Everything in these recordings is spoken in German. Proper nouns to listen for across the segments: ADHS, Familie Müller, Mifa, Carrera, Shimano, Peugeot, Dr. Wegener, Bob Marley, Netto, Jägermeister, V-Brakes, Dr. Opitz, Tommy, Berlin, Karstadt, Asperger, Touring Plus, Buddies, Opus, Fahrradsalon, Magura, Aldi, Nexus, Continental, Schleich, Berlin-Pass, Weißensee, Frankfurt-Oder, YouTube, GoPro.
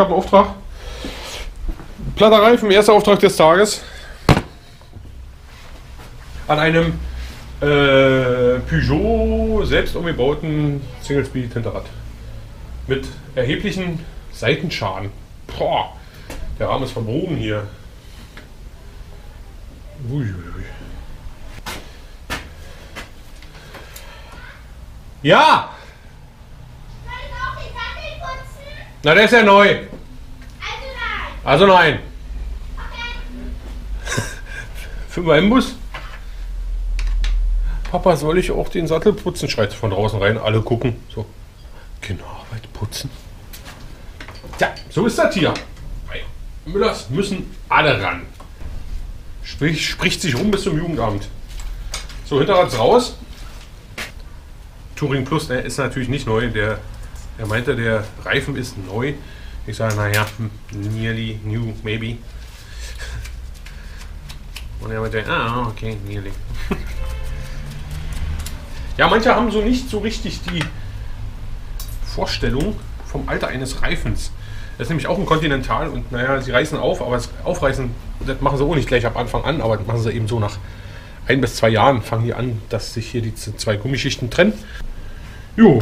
gerade einen Auftrag. Platter Reifen, erster Auftrag des Tages. An einem Peugeot selbst umgebauten Single-Speed-Hinterrad. Mit erheblichen Seitenschaden. Boah, der Rahmen ist verbogen hier. Uiuiui. Ja! Kann ich auch den Sattel putzen? Na, der ist ja neu. Also nein. Also nein. Okay. Für meinen Bus. Papa, soll ich auch den Sattel putzen? Schreit von draußen rein. Alle gucken. So. Genau, Arbeit putzen. Tja, so ist das hier. Bei Müllers müssen alle ran. Spricht sich rum bis zum Jugendamt. So, Hinterrad raus. Touring Plus, der ist natürlich nicht neu. Er meinte, der Reifen ist neu. Ich sage, naja, nearly new, maybe. Und er meinte, ah, okay, nearly. Ja, manche haben so nicht so richtig die Vorstellung vom Alter eines Reifens. Das ist nämlich auch ein Continental und naja, sie reißen auf, aber das Aufreißen, das machen sie auch nicht gleich ab Anfang an, aber das machen sie eben so nach 1 bis 2 Jahren, fangen die an, dass sich hier die 2 Gummischichten trennen. Jo,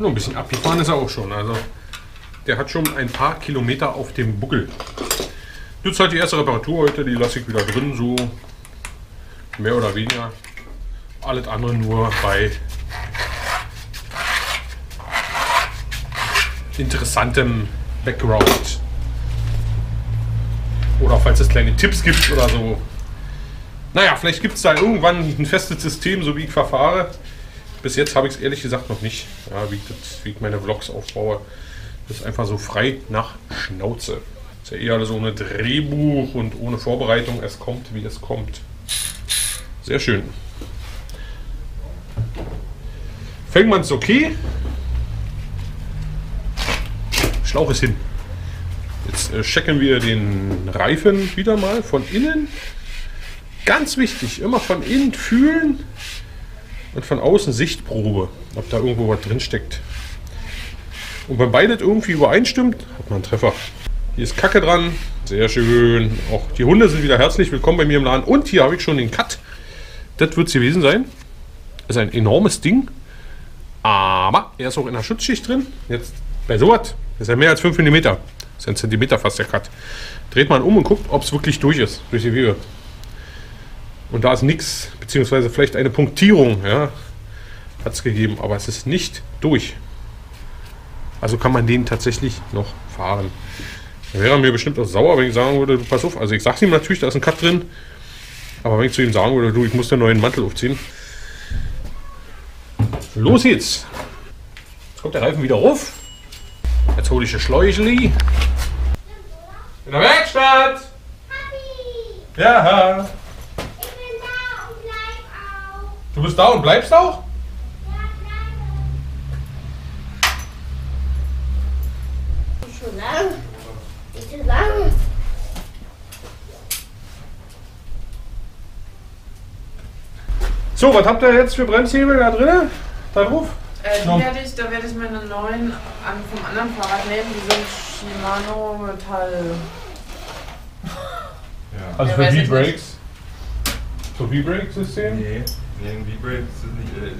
nur ein bisschen abgefahren ist er auch schon, also der hat schon ein paar Kilometer auf dem Buckel. Jetzt halt die erste Reparatur heute, die lasse ich wieder drin, so mehr oder weniger. Alles andere nur bei interessantem Background. Oder falls es kleine Tipps gibt oder so. Naja, vielleicht gibt es da irgendwann ein festes System, so wie ich verfahre. Bis jetzt habe ich es ehrlich gesagt noch nicht. Ja, wie ich meine Vlogs aufbaue. Das ist einfach so frei nach Schnauze. Das ist ja eher alles ohne Drehbuch und ohne Vorbereitung. Es kommt, wie es kommt. Sehr schön. Fängt man es okay. Schlauch ist hin. Jetzt checken wir den Reifen wieder mal von innen. Ganz wichtig, immer von innen fühlen und von außen Sichtprobe, ob da irgendwo was drin steckt. Und wenn beides irgendwie übereinstimmt, hat man einen Treffer. Hier ist Kacke dran, sehr schön. Auch die Hunde sind wieder herzlich willkommen bei mir im Laden. Und hier habe ich schon den Cut. Das wird es gewesen sein. Das ist ein enormes Ding. Aber er ist auch in der Schutzschicht drin. Jetzt bei sowas. Das ist ja mehr als 5 mm. Das ist ein Zentimeter fast der Cut. Dreht man um und guckt, ob es wirklich durch ist, durch die Wege. Und da ist nichts, beziehungsweise vielleicht eine Punktierung, ja, hat es gegeben, aber es ist nicht durch. Also kann man den tatsächlich noch fahren. Da wäre mir bestimmt auch sauer, wenn ich sagen würde, du pass auf. Also ich sag's ihm natürlich, da ist ein Cut drin. Aber wenn ich zu ihm sagen würde, du, ich muss den neuen Mantel aufziehen. Los geht's. Jetzt kommt der Reifen wieder rauf. Jetzt hole ich das Schläuchli. In der Werkstatt! Papi! Ja! Ich bin da und bleib auch! Du bist da und bleibst auch? Ja, bleibe! Schon lang! Ist schon lang! So, was habt ihr jetzt für Bremshebel da drin? Da drauf? Da werde ich meine neuen vom anderen Fahrrad nehmen, die sind Shimano Metall. Ja. Also für V-Brakes? Für V-Brakes-System? Nee, wegen V-Brakes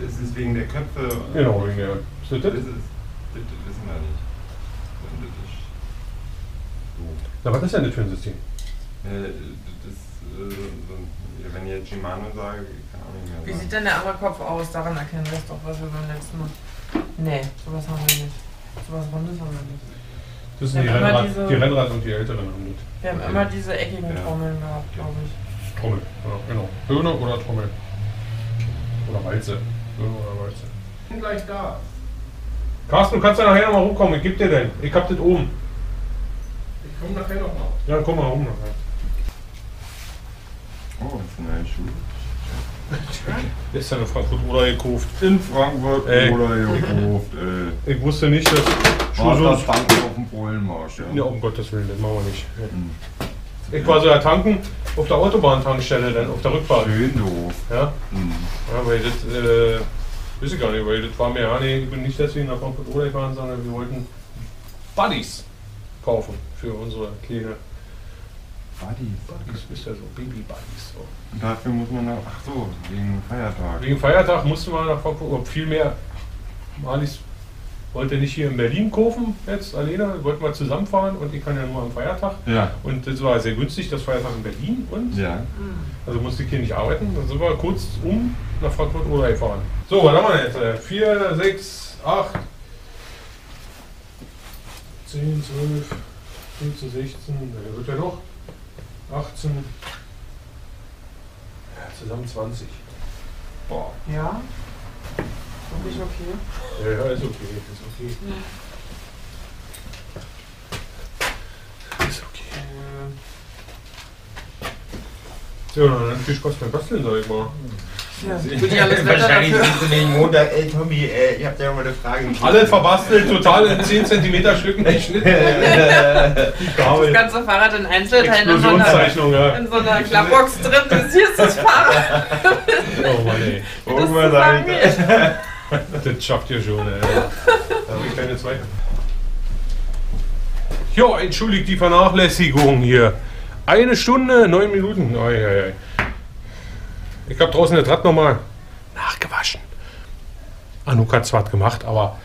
ist es wegen der Köpfe. Genau, wegen der. Das wissen wir nicht. Na, was ist denn das für ein System? Wenn ich jetzt Shimano sage, kann auch nicht mehr sagen. Wie sieht denn der andere Kopf aus? Daran erkennen wir es doch, was wir beim letzten Mal. Nee, sowas haben wir nicht. Sowas Rundes haben wir nicht. Das sind die Rennrad und die älteren haben nicht. Wir haben immer diese eckigen Trommeln gehabt, glaube ich. Trommel, ja, genau. Birne oder Trommel. Oder Walze. Birne oder Walze. Ich bin gleich da. Carsten, du kannst ja nachher nochmal rumkommen. Ich geb dir den. Ich hab das oben. Ich komm nachher nochmal. Ja, komm mal rum nachher. Oh, das sind neue Schuhe. Das ist ja in Frankfurt-Oder gekauft. In Frankfurt-Oder gekauft, ey. Ich wusste nicht, dass Schuhe so... das Tanken auf dem Polenmarsch, ja. Ja, um Gottes Willen, das machen wir nicht. Ja. Ich war so ja tanken auf der Autobahntankstelle, dann auf der Rückfahrt. Schön doof. Ja? Mhm. Ja, weil das... weiß ich gar nicht, weil das war mir ja... Nee, ich bin nicht deswegen nach Frankfurt-Oder gefahren, sondern wir wollten Buddies. kaufen für unsere kleine Buddies, ist ja so Baby-Buddies. So. Dafür muss man nach, ach so, wegen Feiertag. Wegen Feiertag mussten wir nach Frankfurt, ob viel mehr, Marlies wollte nicht hier in Berlin kaufen jetzt alleine, wollten wir zusammenfahren und ich kann ja nur am Feiertag. Ja. Und das war sehr günstig, das Feiertag in Berlin und ja. Also musste ich hier nicht arbeiten. Dann sind wir kurz um nach Frankfurt-Oder gefahren. So, was haben wir jetzt? 4, 6, 8, 10, 12, 15, 16, da wird ja noch. 18, ja, zusammen 20. Boah. Ja? Ist okay? Ja, ist okay, ist okay. Ja. Ist okay. So, dann viel Spaß beim Basteln, sag ich mal. Ja, wahrscheinlich sind sie nicht Montag, ey Tommy, ey, ich hab da ja mal eine Frage. Alles verbastelt, total in 10 cm Stücken geschnitten. Das ganze Fahrrad in Einzelteilen in so einer Klappbox drin, du siehst das Fahrrad. Oh Mann, ey. Das schafft ihr schon, ey. Da habe ich keine Zweifel. Jo, entschuldigt die Vernachlässigung hier. 1 Stunde, 9 Minuten. Ei, ei, ei. Ich habe draußen das Rad nochmal nachgewaschen. Anouk hat zwar gemacht, aber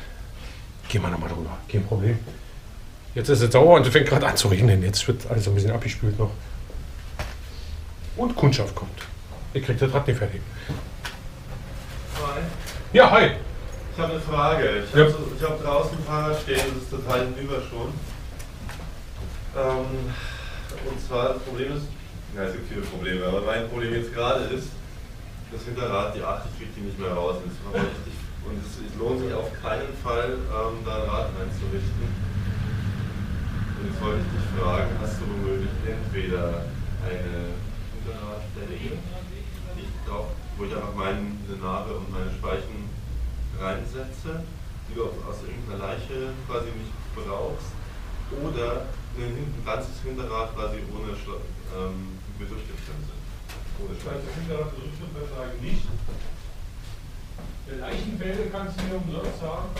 gehen wir nochmal drüber. Kein Problem. Jetzt ist es sauber und es fängt gerade an zu regnen. Jetzt wird alles ein bisschen abgespült noch. Und Kundschaft kommt. Ihr kriegt das Rad nicht fertig. Hi. Ja, hi. Ich habe eine Frage. Ich habe hab draußen ein Fahrrad stehen, das ist total hinüber schon. Und zwar das Problem ist, ja, es gibt viele Probleme, aber mein Problem jetzt gerade ist, das Hinterrad, die 8, ich kriege die nicht mehr raus. Und es lohnt sich auf keinen Fall, da ein Rad einzurichten. Und jetzt wollte ich dich fragen, hast du womöglich entweder eine Hinterradstelle, wo ich einfach meine Narbe und meine Speichen reinsetze, die du aus irgendeiner Leiche quasi nicht brauchst, oder ein ganzes Hinterrad quasi ohne mit Durchgriffsbremse. Ohne Speicher. Hinterrad mit Durchgriffsbremse sage ich nicht. Leichenbälle kannst du mir umsonst haben.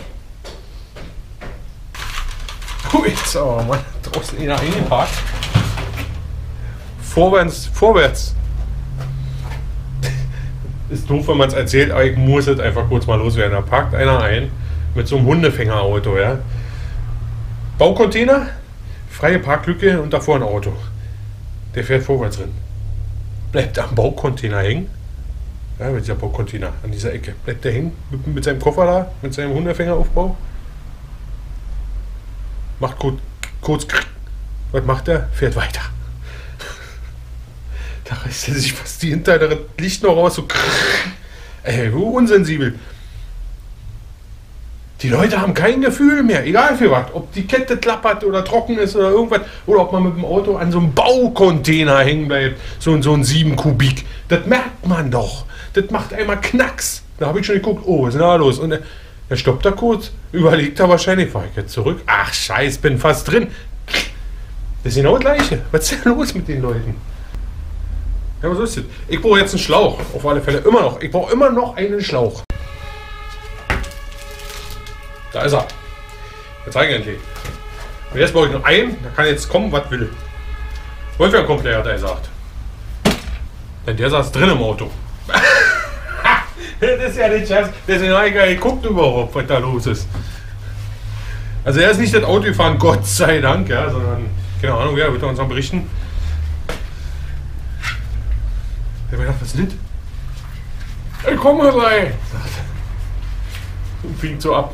Hui, sauer, Mann. Draußen in der Innenpark. Vorwärts, vorwärts. Ist doof, wenn man es erzählt, aber ich muss jetzt einfach kurz mal loswerden. Da parkt einer ein mit so einem Hundefängerauto, ja. Baucontainer, freie Parklücke und davor ein Auto. Der fährt vorwärts drin. Bleibt am Baucontainer hängen. Ja, mit dieser Baucontainer an dieser Ecke. Bleibt der hängen mit seinem Koffer da, mit seinem Hundefängeraufbau. Macht kurz. Was macht er? Fährt weiter. Da reißt er sich fast die Hinterteile, das Licht noch raus. So. Ey, unsensibel. Die Leute haben kein Gefühl mehr, egal für was, ob die Kette klappert oder trocken ist oder irgendwas, oder ob man mit dem Auto an so einem Baucontainer hängen bleibt, so ein 7 Kubik. Das merkt man doch. Das macht einmal Knacks. Da habe ich schon geguckt, oh, was ist denn da los? Und er stoppt da kurz, überlegt da wahrscheinlich, fahre ich jetzt zurück? Ach, scheiß, bin fast drin. Das ist genau das Gleiche. Was ist denn los mit den Leuten? Ja, was ist das? Ich brauche jetzt einen Schlauch, auf alle Fälle, immer noch. Ich brauche immer noch einen Schlauch. Da ist er. Jetzt zeige ich endlich. Und jetzt brauche ich noch einen, da kann jetzt kommen, was will. Wolfgang kommt gleich, hat er gesagt. Denn der saß drin im Auto. Das ist ja nicht Scherz. Deswegen habe ich gar nicht geguckt überhaupt, was da los ist. Also er ist nicht das Auto gefahren, Gott sei Dank, ja, sondern, keine Ahnung, ja, wird er uns noch berichten. Ich habe mir gedacht, was ist das? Ich komme rein! Und fing so ab.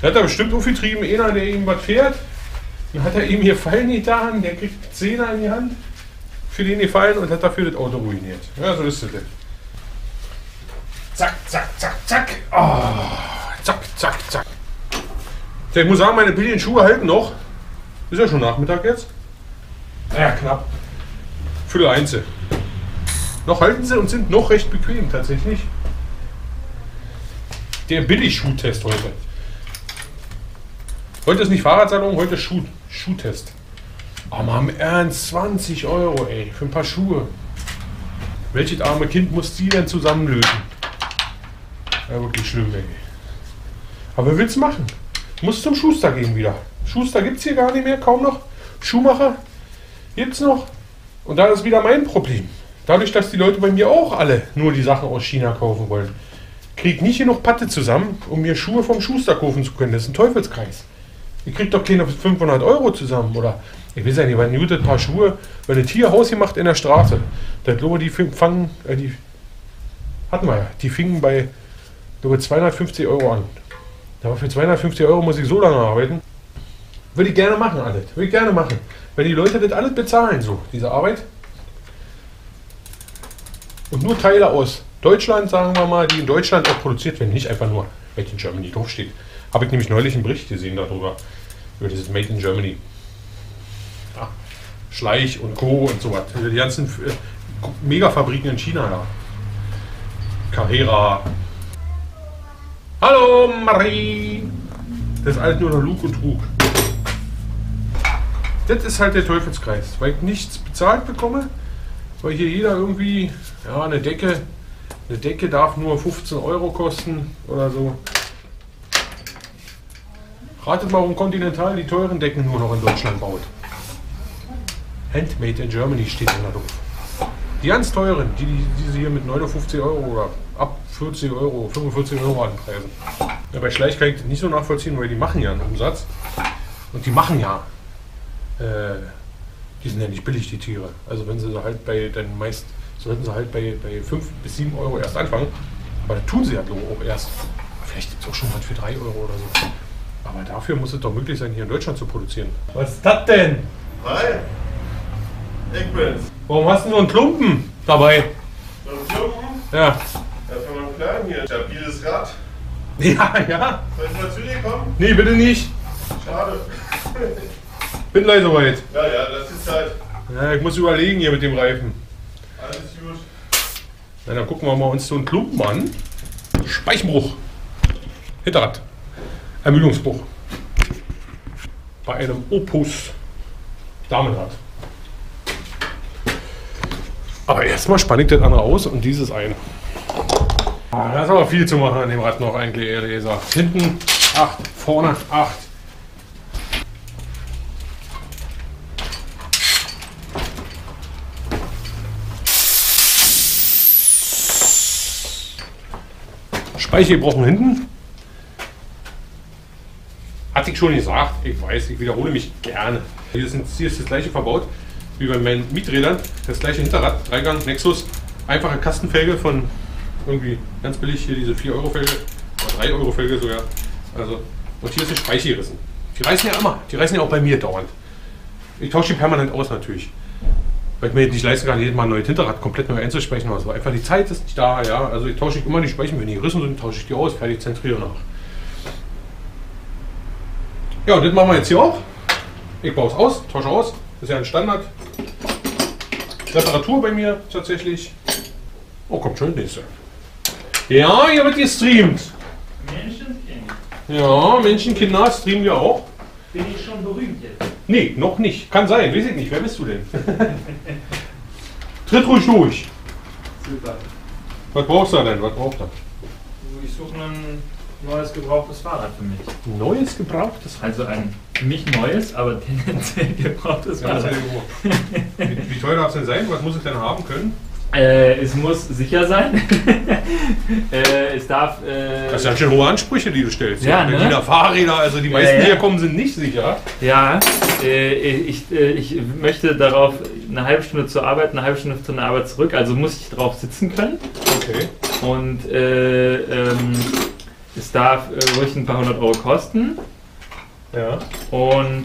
Da hat er bestimmt aufgetrieben, einer, der ihm was fährt. Dann hat er ihm hier Fallen getan, der kriegt 10er in die Hand für den Gefallen und hat dafür das Auto ruiniert. Ja, so ist das. Zack, zack, zack, zack. Oh, zack, zack, zack. Ich muss sagen, meine billigen Schuhe halten noch. Ist ja schon Nachmittag jetzt. Naja, knapp. Viertel eins. Noch halten sie und sind noch recht bequem, tatsächlich. Der Billig-Schuh-Test heute. Heute ist nicht Fahrradsalon, heute ist Schuhtest. Oh Mann, im Ernst, 20 Euro, ey, für ein paar Schuhe. Welches arme Kind muss die denn zusammenlösen? Ja, wirklich schlimm, ey. Aber wir will's machen. Muss zum Schuster gehen wieder. Schuster gibt es hier gar nicht mehr, kaum noch. Schuhmacher gibt es noch. Und da ist wieder mein Problem. Dadurch, dass die Leute bei mir auch alle nur die Sachen aus China kaufen wollen, kriege ich nicht genug Patte zusammen, um mir Schuhe vom Schuster kaufen zu können. Das ist ein Teufelskreis. Ich kriege doch keine 500 Euro zusammen. Oder ich weiß ja nicht, weil ein paar Schuhe, weil das hier hausgemacht in der Straße. Das glaube ich, die hatten wir ja. Die fingen bei, glaube ich, 250 Euro an. Aber für 250 Euro muss ich so lange arbeiten. Würde ich gerne machen, alles. Würde ich gerne machen. Wenn die Leute das alles bezahlen, so, diese Arbeit. Und nur Teile aus Deutschland, sagen wir mal, die in Deutschland auch produziert werden. Nicht einfach nur Made in Germany draufsteht. Habe ich nämlich neulich einen Bericht gesehen darüber. Über dieses Made in Germany. Ja, Schleich und Co. und so was. Die ganzen Megafabriken in China, ja. Carrera. Hallo Marie! Das ist alles nur noch Lug und Trug. Das ist halt der Teufelskreis, weil ich nichts bezahlt bekomme, weil hier jeder irgendwie, ja, eine Decke darf nur 15 Euro kosten oder so. Ratet mal, warum Continental die teuren Decken nur noch in Deutschland baut. Handmade in Germany steht da drauf. Die ganz teuren, die sie hier mit 59 Euro oder ab 40 Euro, 45 Euro anpreisen. Ja, bei Schleich kann ich das nicht so nachvollziehen, weil die machen ja einen Umsatz. Und die machen ja. Die sind ja nicht billig, die Tiere. Also wenn sie so halt bei, dann meist sollten sie halt bei 5 bis 7 Euro erst anfangen. Aber da tun sie ja auch erst. Vielleicht gibt es auch schon was für 3 Euro oder so. Aber dafür muss es doch möglich sein, hier in Deutschland zu produzieren. Was ist das denn? Hi! Ich bin's. Warum hast du so einen Klumpen dabei? So einen Klumpen? Ja. Das war mein Plan hier. Stabiles Rad. Ja, ja. Soll ich mal zu dir kommen? Nee, bitte nicht. Schade. Bin gleich soweit. Ja, ja, das ist Zeit. Ja, ich muss überlegen hier mit dem Reifen. Alles gut. Na, dann gucken wir mal uns so einen Klumpen an. Speichenbruch. Hinterrad. Ermüdungsbruch. Bei einem Opus Damenrad. Aber erstmal spanne ich das andere aus und dieses ein. Da ist aber viel zu machen an dem Rad noch eigentlich, ehrlich gesagt. Hinten 8, vorne 8. Speiche brauchen hinten. Hatte ich schon gesagt, ich weiß, ich wiederhole mich gerne. Hier ist das gleiche verbaut wie bei meinen Mieträdern. Das gleiche Hinterrad, Dreigang, Nexus, einfache Kastenfelge von irgendwie ganz billig, hier diese 4 Euro Felge, oder 3 Euro Felge sogar. Also, und hier ist eine Speiche gerissen. Die reißen ja immer, die reißen ja auch bei mir dauernd. Ich tausche die permanent aus natürlich. Weil ich mir nicht leisten kann, jedes Mal ein neues Hinterrad komplett neu einzuspeichern oder so. Einfach die Zeit ist nicht da, ja. Also ich tausche immer die Speichen, wenn die gerissen sind, tausche ich die aus, fertig, zentriere nach. Ja, und das machen wir jetzt hier auch. Ich baue es aus, tausche aus. Das ist ja ein Standard. Reparatur bei mir tatsächlich. Oh, kommt schon nächste. Ja, hier wird gestreamt. Menschenkinder. Ja, Menschenkinder streamen wir auch. Bin ich schon berühmt jetzt? Nee, noch nicht. Kann sein, weiß ich nicht. Wer bist du denn? Tritt ruhig durch. Super. Was brauchst du denn? Was braucht er? Ich suche ein neues gebrauchtes Fahrrad für mich. Neues gebrauchtes Fahrrad? Also ein nicht neues, aber tendenziell gebrauchtes Fahrrad. Ja, wie teuer darf es denn sein? Was muss ich denn haben können? Es muss sicher sein. Es darf. Das sind schon hohe Ansprüche, die du stellst. Ja, ja. Ne? Berliner Fahrräder, also die meisten, die hier kommen, sind nicht sicher. Ja, ich möchte darauf eine halbe Stunde zur Arbeit, eine halbe Stunde zu einer Arbeit zurück. Also muss ich drauf sitzen können. Okay. Und es darf ruhig ein paar hundert Euro kosten. Ja. Und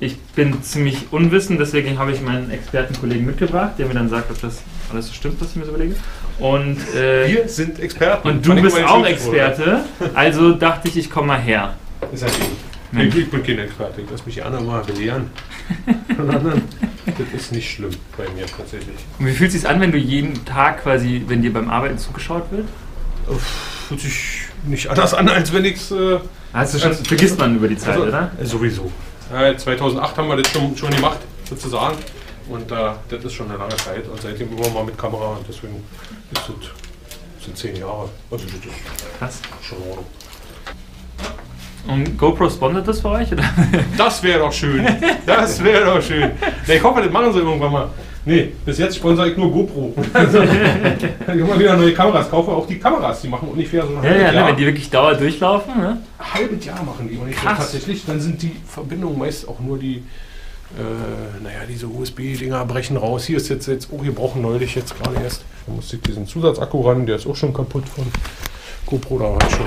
ich bin ziemlich unwissend, deswegen habe ich meinen Expertenkollegen mitgebracht, der mir dann sagt, ob das alles so stimmt, was ich mir so überlege. Und, wir sind Experten. Und du bist auch Experte, also dachte ich, ich komme mal her. Ist halt nicht. Ich bin kein Experte, lass mich die anderen mal belehren. Das ist nicht schlimm bei mir tatsächlich. Und wie fühlt es sich an, wenn du jeden Tag quasi, wenn dir beim Arbeiten zugeschaut wird? Fühlt sich nicht anders an, als wenn ich es... vergisst man über die Zeit, also, oder? Sowieso. 2008 haben wir das schon gemacht, sozusagen. Und das ist schon eine lange Zeit. Und seitdem immer mal mit Kamera. Und deswegen ist das, sind 10 Jahre. Also das ist krass. Schon in Ordnung. Und GoPro sponsert das für euch? Oder? Das wäre doch schön. Das wäre doch schön. Ja, ich hoffe, das machen sie irgendwann mal. Nee, bis jetzt sponsere ich nur GoPro. Also, ich immer wieder neue Kameras kaufe, auch die Kameras, die machen ungefähr so ein halbes Jahr. Ja, wenn die wirklich dauernd durchlaufen. Ne? Ein halbes Jahr machen die. Und ich tatsächlich, dann sind die Verbindungen meist auch nur die, naja, diese USB-Dinger brechen raus. Hier ist jetzt oh, gebrochen neulich jetzt gerade erst. Da musste ich diesen Zusatzakku ran, der ist auch schon kaputt von GoPro. Da hat schon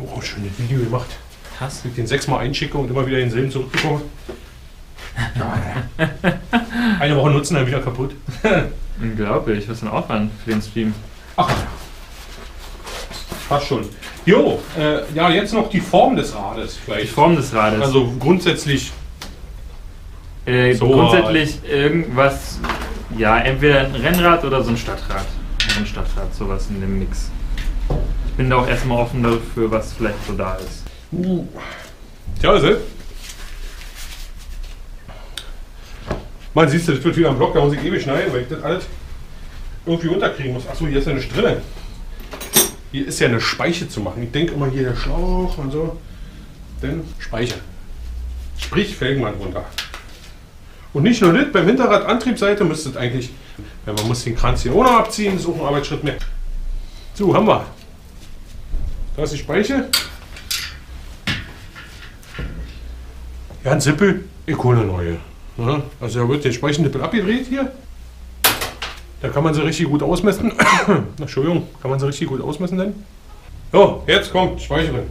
oh, schönes Video gemacht. Hast du den 6-mal einschicke und immer wieder denselben zurückbekomme? Ja. Eine Woche nutzen, dann wieder kaputt. Unglaublich, was für ein Aufwand für den Stream. Ach, passt schon. Jo, ja, jetzt noch die Form des Rades vielleicht. Die Form des Rades. Also grundsätzlich... so grundsätzlich irgendwas, ja, entweder ein Rennrad oder so ein Stadtrad. Ein Stadtrad, sowas in dem Mix. Ich bin da auch erstmal offen dafür, was vielleicht so da ist. Tja, also. Man siehst du, das wird wieder am Block, da muss ich ewig schneiden, weil ich das alles irgendwie runterkriegen muss. Achso, hier ist ja eine Strille. Hier ist ja eine Speiche zu machen. Ich denke immer hier der Schlauch und so. Dann Speiche. Sprich, Felgenwand runter. Und nicht nur das, beim Hinterrad Antriebsseite müsstet eigentlich, ja, man muss den Kranz hier ohne abziehen, das ist auch ein Arbeitsschritt mehr. So, haben wir. Da ist die Speiche. Ganz simpel, ich hole eine neue. Ja, also da wird der Speichennippel abgedreht hier. Da kann man sie richtig gut ausmessen. Entschuldigung, kann man sie richtig gut ausmessen denn? So, jetzt kommt Speiche drin.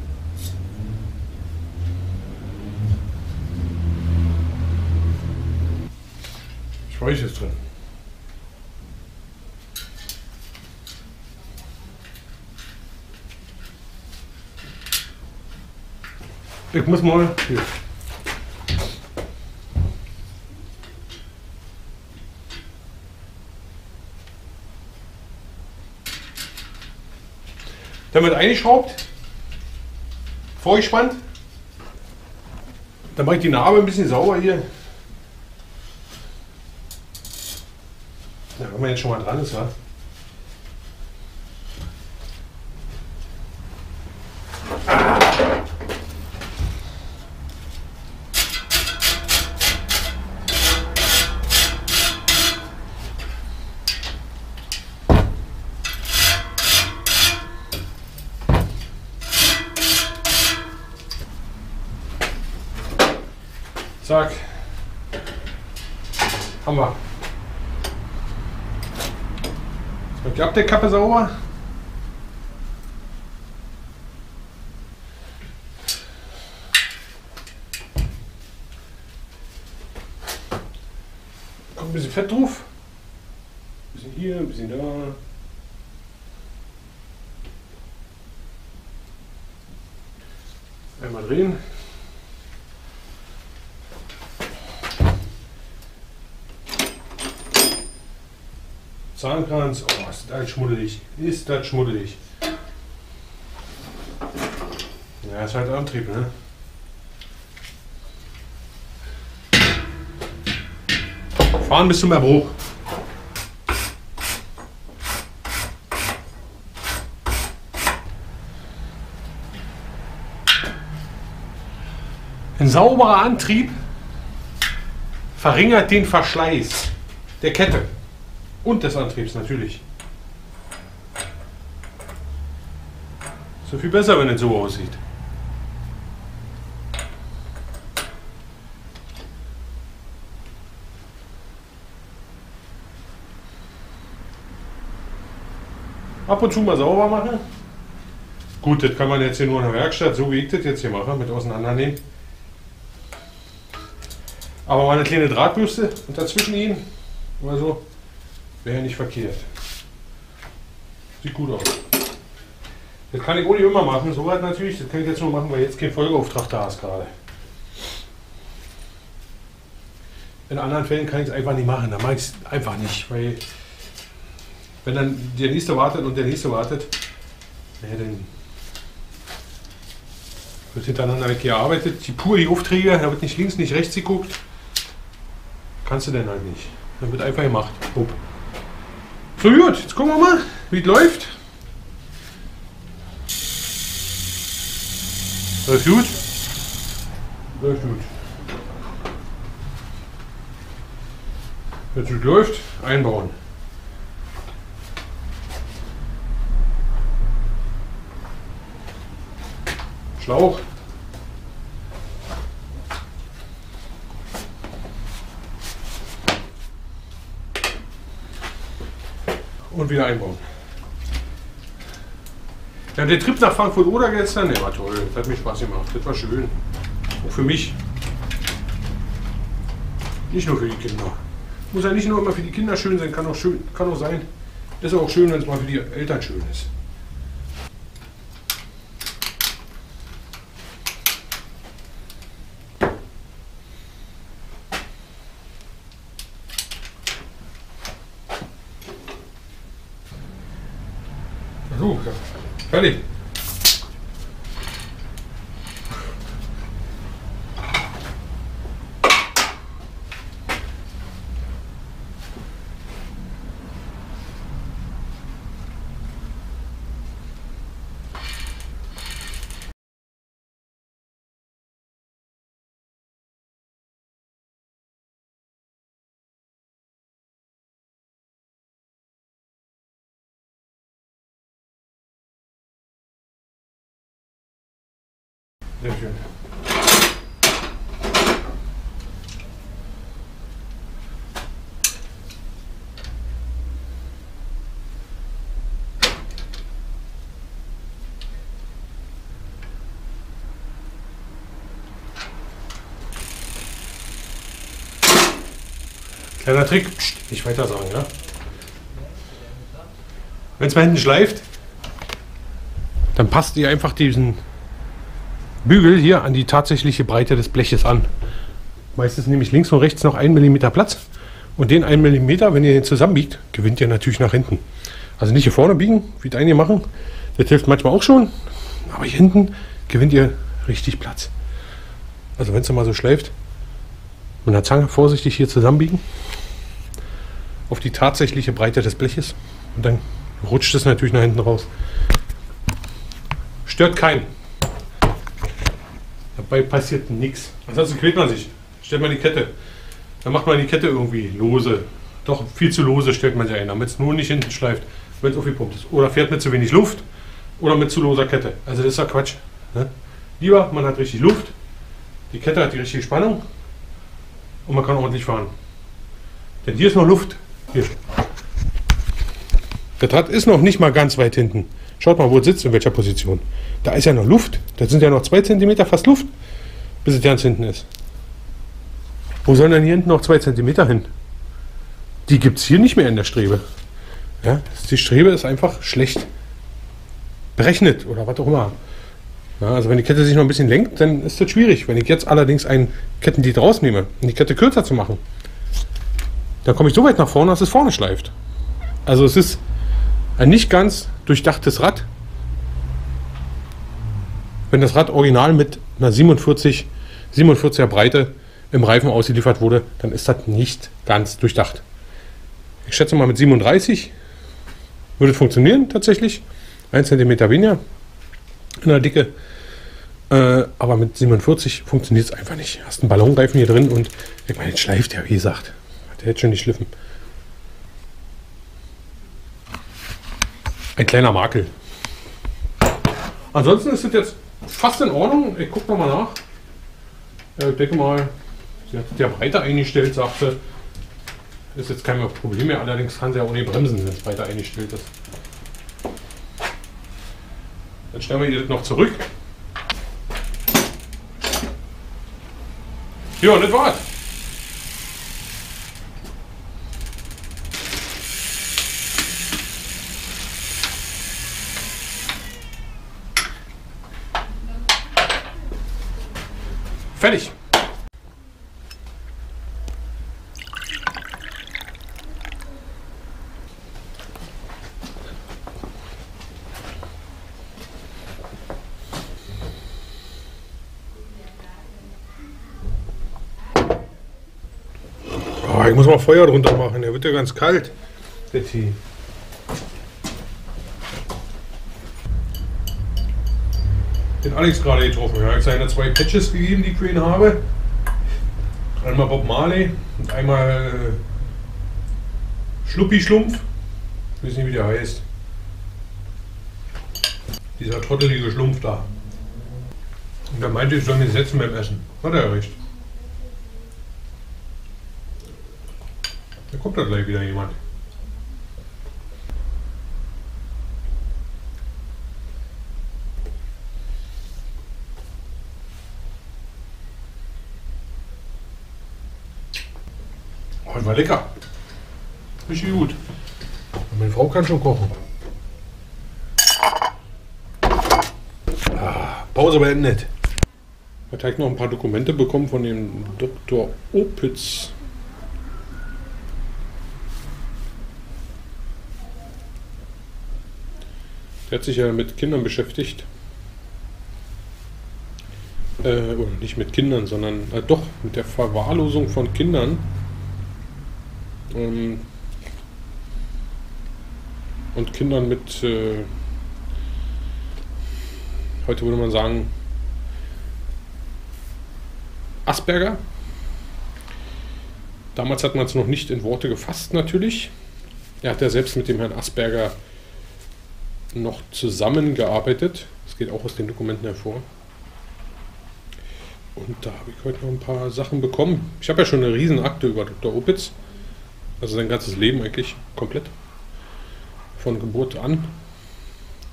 Speiche ist drin. Ich muss mal hier. Dann wird eingeschraubt, vorgespannt, dann mache ich die Narbe ein bisschen sauber hier. Ja, wenn man jetzt schon mal dran ist, ja. Zack. Haben wir. Jetzt wird die Abdeckkappe sauber. Kommt ein bisschen Fett drauf. Ein bisschen hier, ein bisschen da. Einmal drehen. Zahnkranz, oh, ist das schmuddelig, ist das schmuddelig. Ja, ist halt Antrieb, ne? Fahren bis zum Erbruch. Ein sauberer Antrieb verringert den Verschleiß der Kette. Und des Antriebs natürlich. So viel besser, wenn es so aussieht. Ab und zu mal sauber machen. Gut, das kann man jetzt hier nur in der Werkstatt, so wie ich das jetzt hier mache, mit auseinandernehmen. Aber mal eine kleine Drahtbürste und dazwischen ihn oder so. Wäre nicht verkehrt. Sieht gut aus. Das kann ich auch nicht immer machen, soweit natürlich. Das kann ich jetzt nur machen, weil jetzt kein Folgeauftrag da ist gerade. In anderen Fällen kann ich es einfach nicht machen. Dann mache ich es einfach nicht, weil wenn dann der nächste wartet und der nächste wartet, naja, dann wird hintereinander weggearbeitet. Die pure Aufträge, da wird nicht links, nicht rechts geguckt. Kannst du denn halt nicht. Dann wird einfach gemacht. Hopp. So gut, jetzt gucken wir mal, wie es läuft. Läuft gut. Sehr gut. Wenn es gut läuft, einbauen. Schlauch. Und wieder einbauen. Ja, der Trip nach Frankfurt-Oder gestern, der war toll. Das hat mir Spaß gemacht. Das war schön. Auch für mich. Nicht nur für die Kinder. Muss ja nicht nur immer für die Kinder schön sein, kann auch sein. Das ist auch schön, wenn es mal für die Eltern schön ist. So, fertig. Sehr schön. Kleiner Trick, pst, nicht weiter sagen, ja? Wenn es mal hinten schleift, dann passt ihr einfach diesen Bügel hier an die tatsächliche Breite des Bleches an. Meistens nehme ich links und rechts noch 1 mm Platz und den 1 mm, wenn ihr den zusammenbiegt, gewinnt ihr natürlich nach hinten. Also nicht hier vorne biegen, wie die einige machen, das hilft manchmal auch schon, aber hier hinten gewinnt ihr richtig Platz. Also wenn es mal so schleift, mit einer Zange vorsichtig hier zusammenbiegen, auf die tatsächliche Breite des Bleches und dann rutscht es natürlich nach hinten raus. Stört keinen. Dabei passiert nichts. Ansonsten quält man sich. Stellt man die Kette. Dann macht man die Kette irgendwie lose. Doch viel zu lose stellt man sie ein, damit es nur nicht hinten schleift, wenn es aufgepumpt ist. Oder fährt mit zu wenig Luft oder mit zu loser Kette. Also das ist ja Quatsch. Ne? Lieber, man hat richtig Luft, die Kette hat die richtige Spannung und man kann ordentlich fahren. Denn hier ist noch Luft. Hier. Das Rad ist noch nicht mal ganz weit hinten. Schaut mal, wo es sitzt, in welcher Position. Da ist ja noch Luft. Da sind ja noch 2 cm fast Luft, bis es ganz hinten ist. Wo sollen denn hier hinten noch 2 cm hin? Die gibt es hier nicht mehr in der Strebe. Ja, die Strebe ist einfach schlecht berechnet oder was auch immer. Ja, also wenn die Kette sich noch ein bisschen lenkt, dann ist das schwierig. Wenn ich jetzt allerdings einen Kettenglied rausnehme, um die Kette kürzer zu machen, dann komme ich so weit nach vorne, dass es vorne schleift. Also es ist ein nicht ganz durchdachtes Rad, wenn das Rad original mit einer 47er Breite im Reifen ausgeliefert wurde, dann ist das nicht ganz durchdacht. Ich schätze mal mit 37 würde es funktionieren tatsächlich, 1 cm weniger in der Dicke, aber mit 47 funktioniert es einfach nicht. Hast einen Ballonreifen hier drin und ich meine, jetzt schleift ja, wie gesagt, der hätte schon nicht schliffen. Ein kleiner Makel. Ansonsten ist das jetzt fast in Ordnung. Ich gucke nochmal nach. Ich denke mal, sie hat der Breite eingestellt, sagte. Ist jetzt kein Problem mehr. Allerdings kann sie ja ohne bremsen, wenn es breiter eingestellt ist. Dann stellen wir ihr das noch zurück. Ja, und das war's. Fertig. Oh, ich muss mal Feuer drunter machen, der wird ja ganz kalt. Der Tee. Den Alex gerade getroffen. Er hat seine zwei Patches gegeben, die ich für ihn habe. Einmal Bob Marley und einmal Schluppi-Schlumpf. Ich weiß nicht, wie der heißt. Dieser trottelige Schlumpf da. Und er meinte, ich soll mich setzen beim Essen. Hat er ja recht. Da kommt da gleich wieder jemand. Oh, das war lecker. Richtig gut. Und meine Frau kann schon kochen. Ah, Pause beendet. Ich habe noch ein paar Dokumente bekommen von dem Dr. Opitz. Der hat sich ja mit Kindern beschäftigt. Oder nicht mit Kindern, sondern doch mit der Verwahrlosung von Kindern. Und Kindern mit, heute würde man sagen, Asperger. Damals hat man es noch nicht in Worte gefasst, natürlich. Er hat ja selbst mit dem Herrn Asperger noch zusammengearbeitet. Das geht auch aus den Dokumenten hervor. Und da habe ich heute noch ein paar Sachen bekommen. Ich habe ja schon eine Riesenakte über Dr. Opitz. Also sein ganzes Leben eigentlich komplett. Von Geburt an.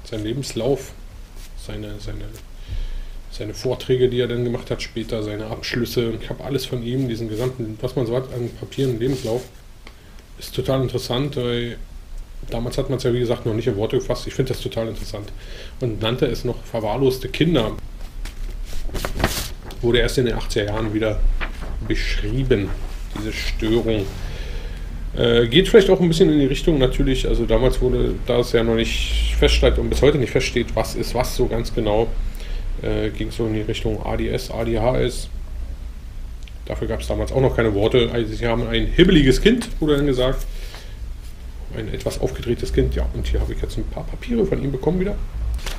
Sein Lebenslauf. Seine Vorträge, die er dann gemacht hat später, seine Abschlüsse. Ich habe alles von ihm, diesen gesamten, was man so hat an Papieren, Lebenslauf. Ist total interessant, weil damals hat man es ja wie gesagt noch nicht in Worte gefasst. Ich finde das total interessant. Und nannte es noch verwahrloste Kinder. Wurde erst in den 80er Jahren wieder beschrieben, diese Störung. Geht vielleicht auch ein bisschen in die Richtung natürlich, also damals wurde, da es ja noch nicht feststeht und bis heute nicht feststeht, was ist was so ganz genau, ging es so in die Richtung ADS, ADHS. Dafür gab es damals auch noch keine Worte. Also sie haben ein hibbeliges Kind, wurde dann gesagt. Ein etwas aufgedrehtes Kind, ja, und hier habe ich jetzt ein paar Papiere von ihm bekommen wieder.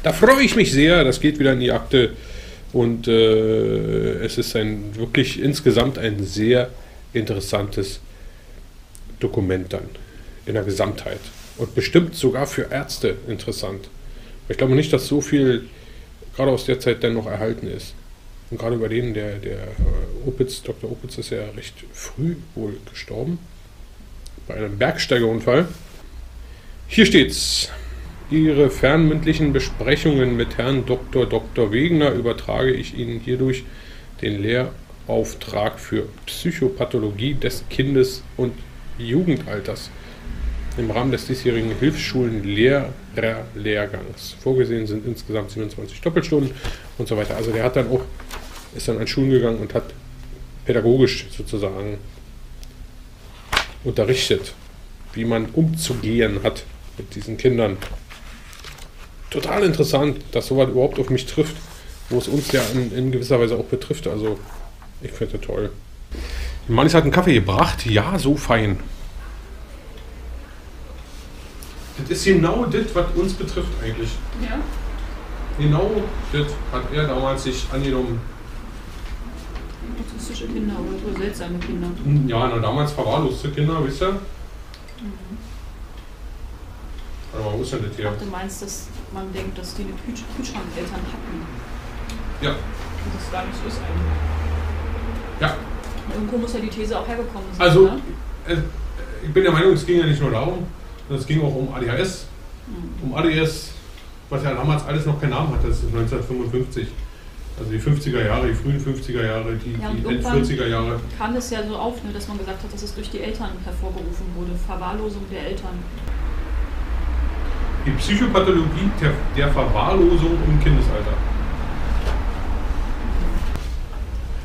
Da freue ich mich sehr, das geht wieder in die Akte und es ist ein wirklich insgesamt ein sehr interessantes Dokument dann in der Gesamtheit und bestimmt sogar für Ärzte interessant. Ich glaube nicht, dass so viel gerade aus der Zeit dann noch erhalten ist. Und gerade über den, der Opitz, Dr. Opitz ist ja recht früh wohl gestorben. Bei einem Bergsteigerunfall. Hier steht's. Ihre fernmündlichen Besprechungen mit Herrn Dr. Wegener übertrage ich Ihnen hierdurch den Lehrauftrag für Psychopathologie des Kindes und Jugendalters im Rahmen des diesjährigen Hilfsschulen-Lehrer-Lehrgangs. Vorgesehen sind insgesamt 27 Doppelstunden und so weiter. Also der hat dann auch, ist dann an Schulen gegangen und hat pädagogisch sozusagen unterrichtet, wie man umzugehen hat mit diesen Kindern. Total interessant, dass sowas überhaupt auf mich trifft, wo es uns ja in gewisser Weise auch betrifft. Also ich finde das toll. Die Mannis hat einen Kaffee gebracht. Ja, so fein. Das ist genau das, was uns betrifft eigentlich. Ja. Genau das hat er damals sich angenommen. Autistische Kinder, aber nur seltsame Kinder. Ja, na, damals verwahrloste Kinder, wisst ihr? Mhm. Aber wo ist denn das hier? Ach, du meinst, dass man denkt, dass die eine Kühlschrankeltern hatten. Ja. Und das gar nicht so ist eigentlich. Ja. Irgendwo muss ja die These auch hergekommen sein. Also, ne? Ich bin der Meinung, es ging ja nicht nur darum, sondern es ging auch um ADHS. Mhm. Um ADS, was ja damals alles noch keinen Namen hatte, das ist 1955. Also die 50er Jahre, die frühen 50er Jahre, die End-40er Jahre. Kam es ja so auf, ne, dass man gesagt hat, dass es durch die Eltern hervorgerufen wurde. Verwahrlosung der Eltern. Die Psychopathologie der Verwahrlosung im Kindesalter.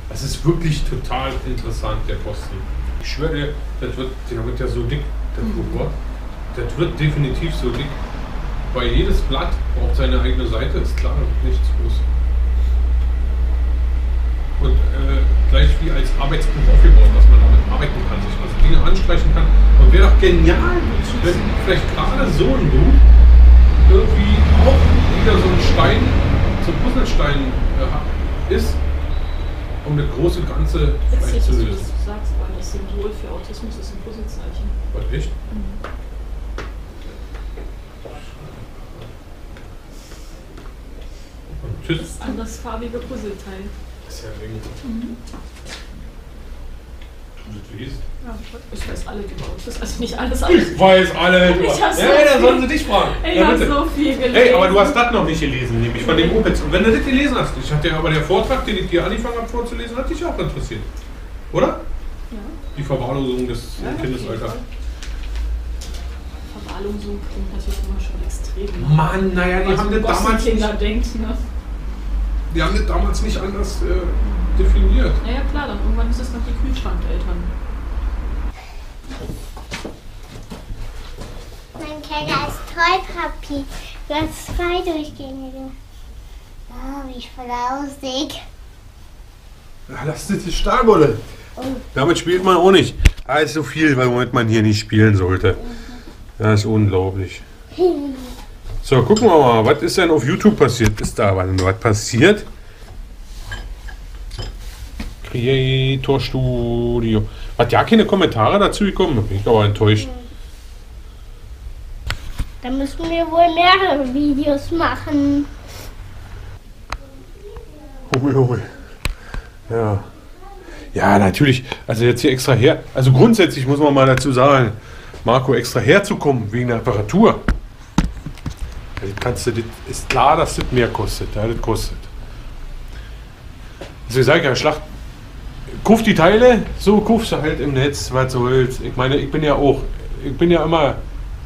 Das ist wirklich total interessant, der Posten. Ich schwöre dir, der wird ja so dick, der Buch. Das wird definitiv so dick. Weil jedes Blatt braucht seine eigene Seite, ist klar, nichts los. Und gleich wie als Arbeitsbuch aufgebaut, dass man damit arbeiten kann, sich also Dinge anstreichen kann. Und wäre doch genial, wenn vielleicht gerade so ein Buch irgendwie auch wieder so einen Stein so Puzzlestein ist, um das große Ganze witzig, zu lösen. Dass du sagst, weil das Symbol für Autismus ist ein Puzzlezeichen. Was, echt? Mhm. Tschüss. Das ist ein andersfarbige Puzzleteil. Das ist ja wegen. Mhm. Ja, ich weiß alle über Autismus. Also nicht alles, alles. Ich weiß alle über Autismus. Ja, dann sollen sie dich fragen. Ich habe so viel gelesen. Hey, aber du hast das noch nicht gelesen, nämlich von dem Opitz. Und wenn du das gelesen hast, ich hatte ja aber der Vortrag, den ich dir angefangen habe vorzulesen, hat dich auch interessiert. Oder? Ja. Die Verwahrlosung des Kindesalters. Verwahrlosung klingt natürlich immer schon extrem. Mann, naja, die haben das damals nicht... Die haben das damals nicht anders definiert. Naja, klar, dann irgendwann ist es noch die Kühlschrankeltern. Mein Keller ist toll, Papi. Du hast zwei Durchgänge. Oh, wie flausig. Ja, das ist die Stahlwolle. Oh. Damit spielt man auch nicht allzu viel, weil man hier nicht spielen sollte. Das ist unglaublich. So, gucken wir mal, was ist denn auf YouTube passiert? Ist da was passiert? Creator Studio. Hat ja keine Kommentare dazu gekommen, bin ich aber enttäuscht. Da müssen wir wohl mehrere Videos machen. Hummel, hummel. Ja. Ja, natürlich. Also jetzt hier extra her. Also grundsätzlich muss man mal dazu sagen, Marco extra herzukommen wegen der Apparatur. Kannst du, das ist klar, dass das mehr kostet. Ja, das kostet. Also ich sage ja, Schlacht, kauf die Teile, so kaufst du halt im Netz, was du willst. Ich meine, ich bin ja auch, ich bin ja immer,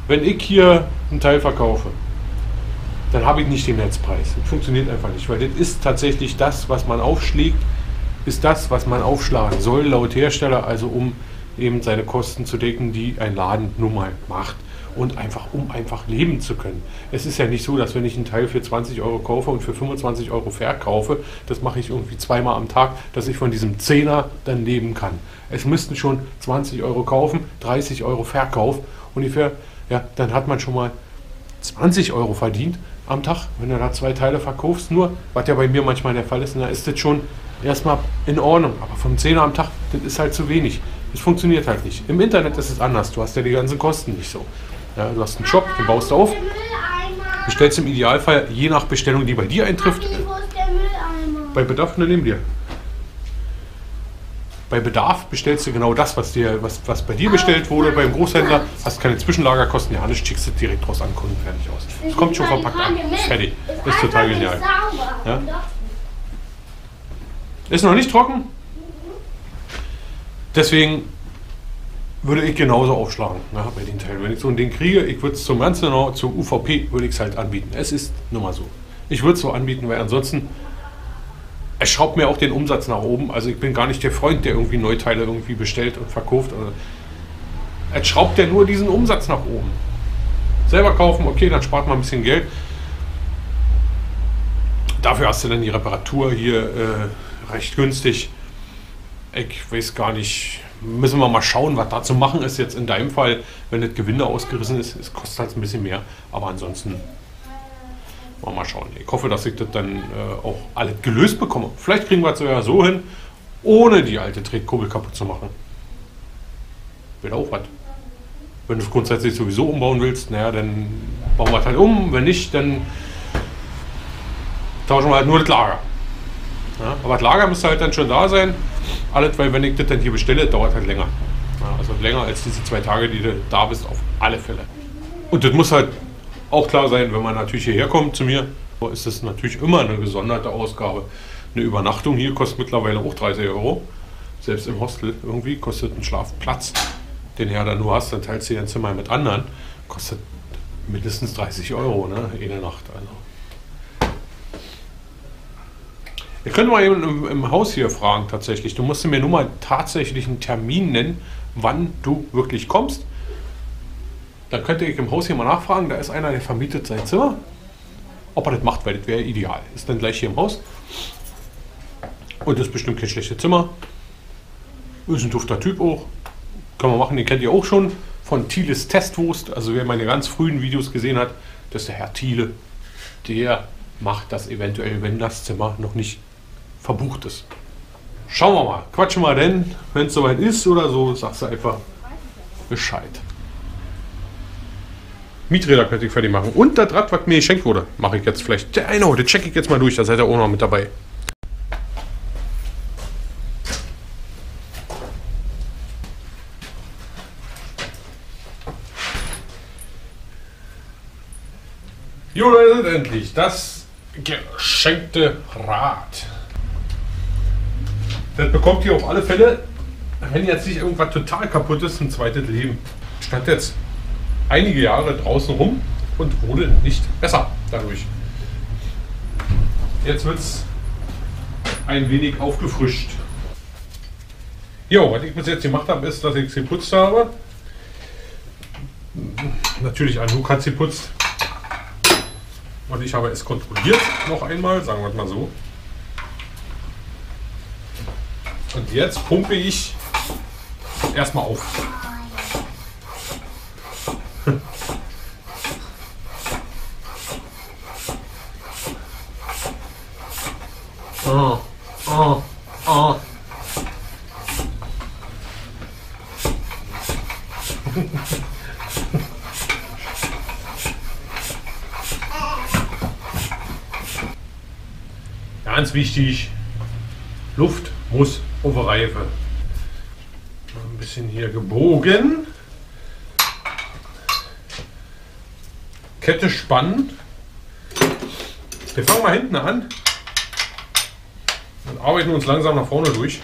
wenn ich hier ein Teil verkaufe, dann habe ich nicht den Netzpreis. Das funktioniert einfach nicht, weil das ist tatsächlich das, was man aufschlägt, ist das, was man aufschlagen soll, laut Hersteller, also um eben seine Kosten zu decken, die ein Laden nun mal macht. Und einfach, um einfach leben zu können. Es ist ja nicht so, dass wenn ich einen Teil für 20 Euro kaufe und für 25 Euro verkaufe, das mache ich irgendwie zweimal am Tag, dass ich von diesem Zehner dann leben kann. Es müssten schon 20 Euro kaufen, 30 Euro Verkauf ungefähr. Ja, dann hat man schon mal 20 Euro verdient am Tag, wenn du da zwei Teile verkaufst. Nur, was ja bei mir manchmal der Fall ist, und da ist das schon erstmal in Ordnung. Aber vom Zehner am Tag, das ist halt zu wenig. Das funktioniert halt nicht. Im Internet ist es anders. Du hast ja die ganzen Kosten nicht so. Ja, du hast einen Shop, den baust du auf, bestellst im Idealfall je nach Bestellung, die bei dir eintrifft. Bei Bedarf neben dir. Bei Bedarf bestellst du genau das, was bei dir bestellt wurde, beim Großhändler. Hast keine Zwischenlagerkosten, ja nicht, schickst du direkt raus an Kunden, fertig aus. Es kommt schon verpackt an, fertig. Das ist total genial. Ja? Ist noch nicht trocken. Deswegen würde ich genauso aufschlagen, ne, bei den Teilen. Wenn ich so einen Ding kriege, ich würde es zum ganz genau, zum UVP würde ich es halt anbieten. Es ist nun mal so. Ich würde es so anbieten, weil ansonsten, es schraubt mir auch den Umsatz nach oben. Also ich bin gar nicht der Freund, der irgendwie Neuteile irgendwie bestellt und verkauft. Also, es schraubt ja nur diesen Umsatz nach oben. Selber kaufen, okay, dann spart man ein bisschen Geld. Dafür hast du dann die Reparatur hier recht günstig. Ich weiß gar nicht, müssen wir mal schauen, was da zu machen ist. Jetzt in deinem Fall, wenn das Gewinde ausgerissen ist, es kostet halt ein bisschen mehr. Aber ansonsten mal schauen. Ich hoffe, dass ich das dann auch alles gelöst bekomme. Vielleicht kriegen wir es ja so hin, ohne die alte Tretkurbel kaputt zu machen. Wäre auch was. Wenn du es grundsätzlich sowieso umbauen willst, naja, dann bauen wir es halt um. Wenn nicht, dann tauschen wir halt nur das Lager. Ja, aber das Lager müsste halt dann schon da sein. Alles, weil wenn ich das dann hier bestelle, dauert halt länger. Ja, also länger als diese 2 Tage, die du da bist, auf alle Fälle. Und das muss halt auch klar sein, wenn man natürlich hierher kommt zu mir, ist das natürlich immer eine gesonderte Ausgabe. Eine Übernachtung hier kostet mittlerweile auch 30 Euro. Selbst im Hostel irgendwie kostet ein Schlafplatz, den ja dann nur hast, dann teilst du ja ein Zimmer mit anderen, kostet mindestens 30 Euro, ne, eine Nacht. Also. Ich könnte mal eben im Haus hier fragen, tatsächlich. Du musst mir nur mal tatsächlich einen Termin nennen, wann du wirklich kommst. Dann könnte ich im Haus hier mal nachfragen. Da ist einer, der vermietet sein Zimmer. Ob er das macht, weil das wäre ideal. Ist dann gleich hier im Haus. Und das ist bestimmt kein schlechtes Zimmer. Ist ein dufter Typ auch. Kann man machen, den kennt ihr auch schon. Von Thieles Testwurst. Also wer meine ganz frühen Videos gesehen hat, das ist der Herr Thiele. Der macht das eventuell, wenn das Zimmer noch nicht verbucht ist. Schauen wir mal, quatschen wir mal denn, wenn es soweit ist oder so, sagst du einfach Bescheid. Mieträder könnte ich fertig machen. Und das Rad, was mir geschenkt wurde, mache ich jetzt vielleicht. Der eine, das checke ich jetzt mal durch, da seid ihr auch noch mit dabei. Jo, da ist es endlich, das geschenkte Rad. Das bekommt ihr auf alle Fälle, wenn jetzt nicht irgendwas total kaputt ist, ein zweites Leben. Stand jetzt einige Jahre draußen rum und wurde nicht besser dadurch. Jetzt wird es ein wenig aufgefrischt. Jo, was ich bis jetzt gemacht habe, ist, dass ich es geputzt habe. Natürlich, Anouk hat es geputzt. Und ich habe es kontrolliert noch einmal, sagen wir es mal so. Und jetzt pumpe ich erstmal auf. Ganz wichtig, Luft muss auf die Reife. Ein bisschen hier gebogen. Kette spannen. Wir fangen mal hinten an und arbeiten uns langsam nach vorne durch.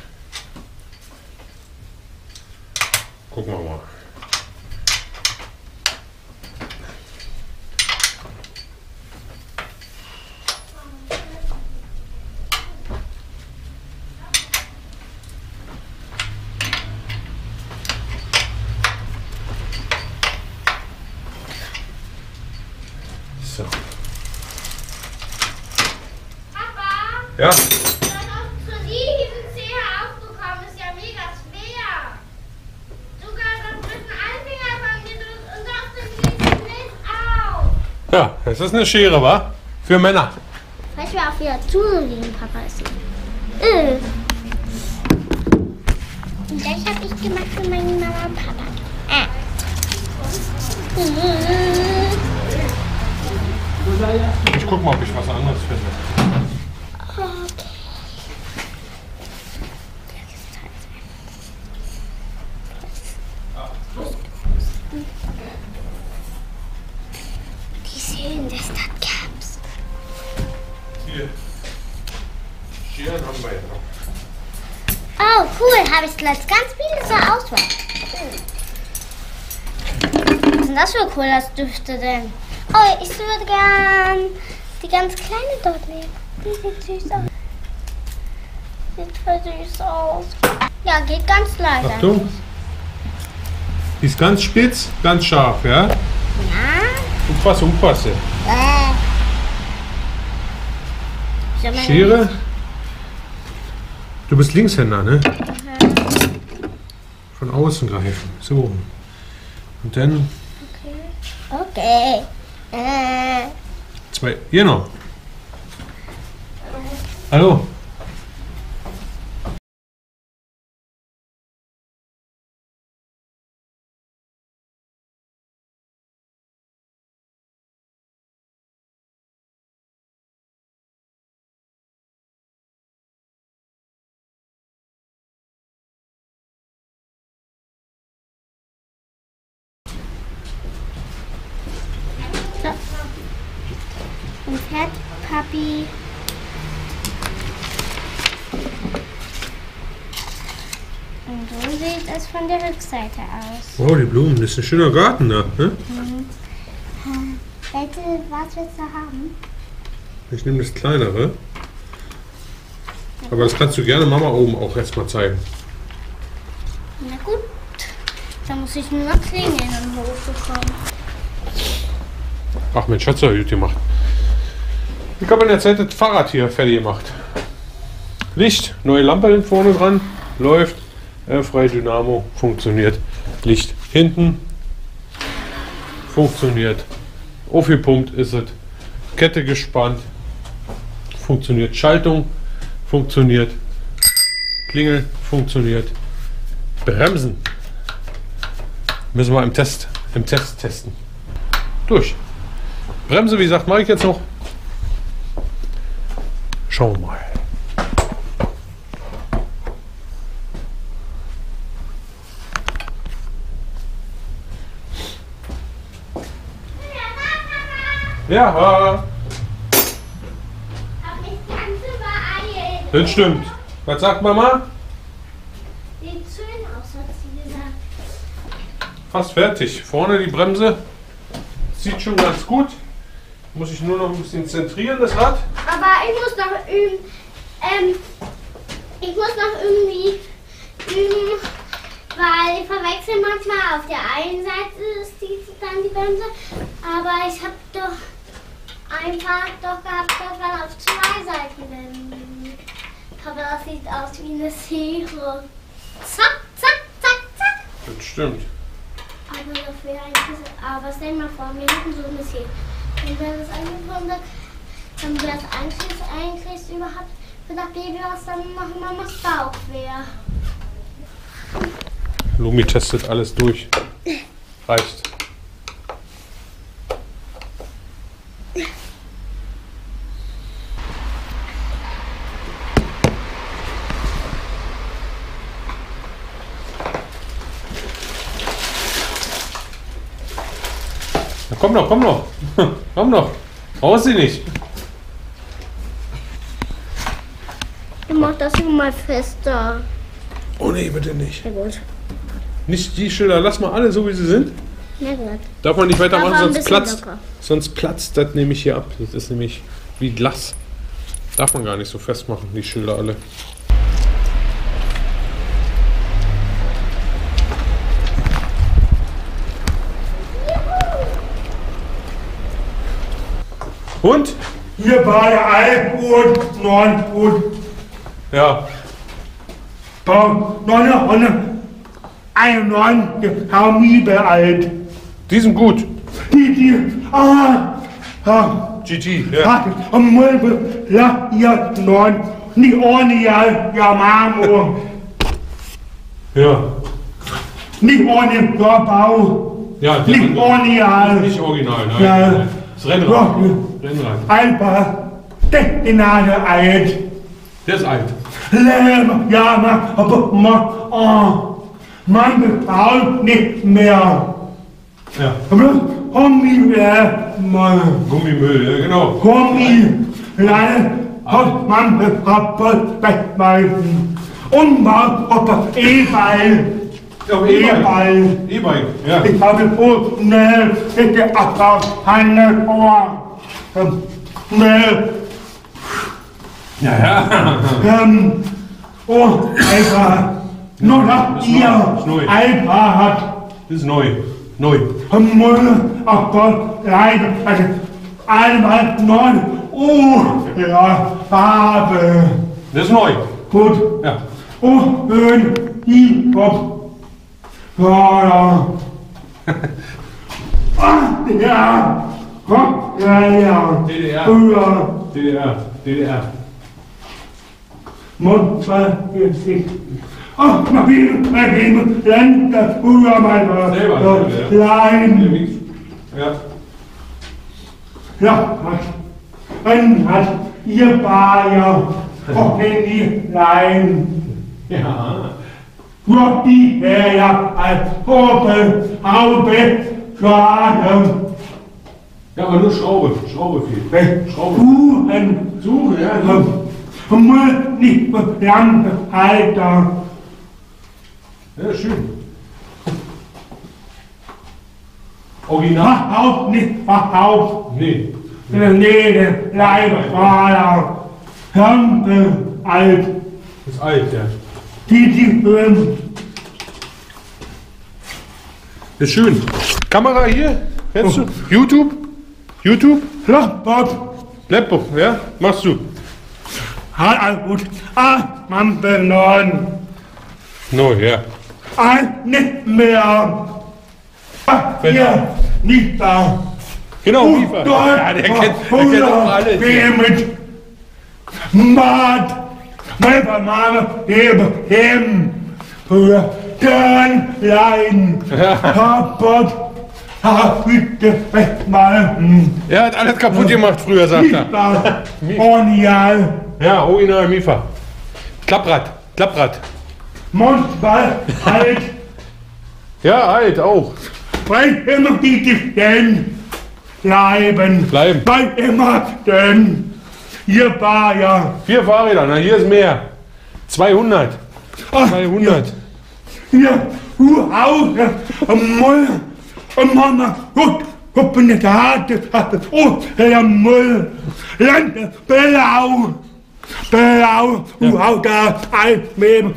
Gucken wir mal. Ja. Dann auch zu Sie diesen Zeh aufzukommen, ist ja mega schwer. Sogar das mit dem Anfänger fangen wir durch und auf dem nicht auf. Ja, das ist eine Schere, wa? Für Männer. Vielleicht wäre auch wieder zugeliehen, Papa ist. Und gleich habe ich gemacht für meine Mama und Papa. Ich guck mal, ob ich was anderes finde. Ganz viele zur Auswahl. Was ist denn das für Cola-Düfte denn? Oh, ich würde gern die ganz kleine dort nehmen. Die sieht süß aus. Sieht voll süß aus. Ja, geht ganz leicht. Achtung. Die ist ganz spitz, ganz scharf, ja? Ja. Umpasse, umpasse. Schere. Du bist Linkshänder, ne? Von außen greifen. So. Und dann. Okay. Zwei. Genau. Hallo. Papi. Und so sieht es von der Rückseite aus. Wow, die Blumen, das ist ein schöner Garten da, ne? Mhm. Was willst du haben? Ich nehme das kleinere. Aber das kannst du gerne Mama oben auch erstmal zeigen. Na gut, da muss ich nur noch klingeln, um hochzukommen. Ach Mensch, hat's ja gut gemacht. Ich habe in der Zeit das Fahrrad hier fertig gemacht. Licht, neue Lampe hinten vorne dran, läuft, freie Dynamo, funktioniert. Licht hinten, funktioniert. Aufgepumpt ist es, Kette gespannt, funktioniert Schaltung, funktioniert Klingel, funktioniert Bremsen. Müssen wir im Test testen. Durch. Bremse, wie gesagt, mache ich jetzt noch. Schauen wir mal. Ja. Das stimmt. Was sagt Mama? Sieht schön aus, hat sie gesagt. Fast fertig. Vorne die Bremse zieht schon ganz gut. Muss ich nur noch ein bisschen zentrieren, das Rad. Aber ich muss noch üben. Ich muss noch irgendwie üben, weil ich verwechsel manchmal. Auf der einen Seite ist dann die Bremse, aber ich habe doch einfach gehabt, dass man auf zwei Seiten bin. Aber das sieht aus wie eine Schere. Zack, zack, zack, zack. Das stimmt. Aber das wäre eigentlich. Aber stell mal vor, wir hätten so eine Schere. Wenn wir das angefangen haben, dann wäre das eigentlich überhaupt für das Baby, was dann machen Mamas Bauch wäre. Lumi testet alles durch. Reicht. Komm noch, komm noch, komm noch. Brauchst sie nicht. Ich mach das hier mal fester. Oh nee, bitte nicht. Ja, gut. Nicht die Schilder, lass mal alle so wie sie sind. Ja, gut. Darf man nicht weitermachen, sonst platzt. Locker. Sonst platzt das nämlich hier ab. Das ist nämlich wie Glas. Darf man gar nicht so festmachen, die Schilder alle. Und? Hier bei Alp und 9 und. Ja. Bau 991 haben nie beeilt. Die sind gut. GG, ja. La, ihr 9. Nie ohne ja, Marmor. Ja. Nicht ohne Bau. Ja, nicht ohne ja. Nicht original, nein. Ja. Das Rennrad. Rennrad. Einfach. Die Nase alt. Der ist alt. Leben, ja, man braucht nicht mehr. Ja. Gummimüll, ja, genau. Gummi, leider, man bekommt bei meinen. Umbau, ob E-Ball. E-Bike, ja. Ich habe vor, ne, bitte Abbau, keine Ohr. Ne. Ja. Oh, Alpha. Nur nach ihr. Alpha hat. Das ist neu. Neu. Müll, Abbau, leider. Also, einmal neu. Oh, ja, Farbe. Das ist neu. Gut. Ja. Oh, schön, die Bob. Ja, ja. Ja. DDR. DDR. DDR. Mutter ist ich. Ach, mal wieder, mal gehen, Länder, früher mein Klein. Ja. Ja, dann hat ihr Bayer auch in die Lein. Ja. Rocky her als Haube, Schade. Ja, aber nur Schraube, Schraube viel. Schraube. Suche, ja. Müll nicht belangt, Alter. Ja, schön. Original? Verhaut nicht, verhaut. Nee. Nee, bleib Schwader. Hörnte, alt. Ist alt, ja. Die hören. Ist schön. Kamera hier? Kennst du? YouTube? YouTube? Laptop, ja? Machst du? Hallo, gut. Man beneun. No, ja. Nicht mehr. Hier, nicht da. Genau, Mifa. Ja, der kennt doch alles. Matt, meine Banane eben hin. Dann leiden. Kaputt. Er hat alles kaputt gemacht früher, sagt er. Original. Ja, original Mifa. Klapprad, Klapprad. Mondball, alt. Ja, alt auch. Weil immer die Distanz bleiben. Bleiben. Weil immer denn. Hier war ja. 4 Fahrräder, na hier ist mehr. 200. Ach, 200. Hier, Hause, Müll. Mama, gut, guck in der Harte, oh, der Müll. Lande, blau. Blau, Hau da, Altmeben,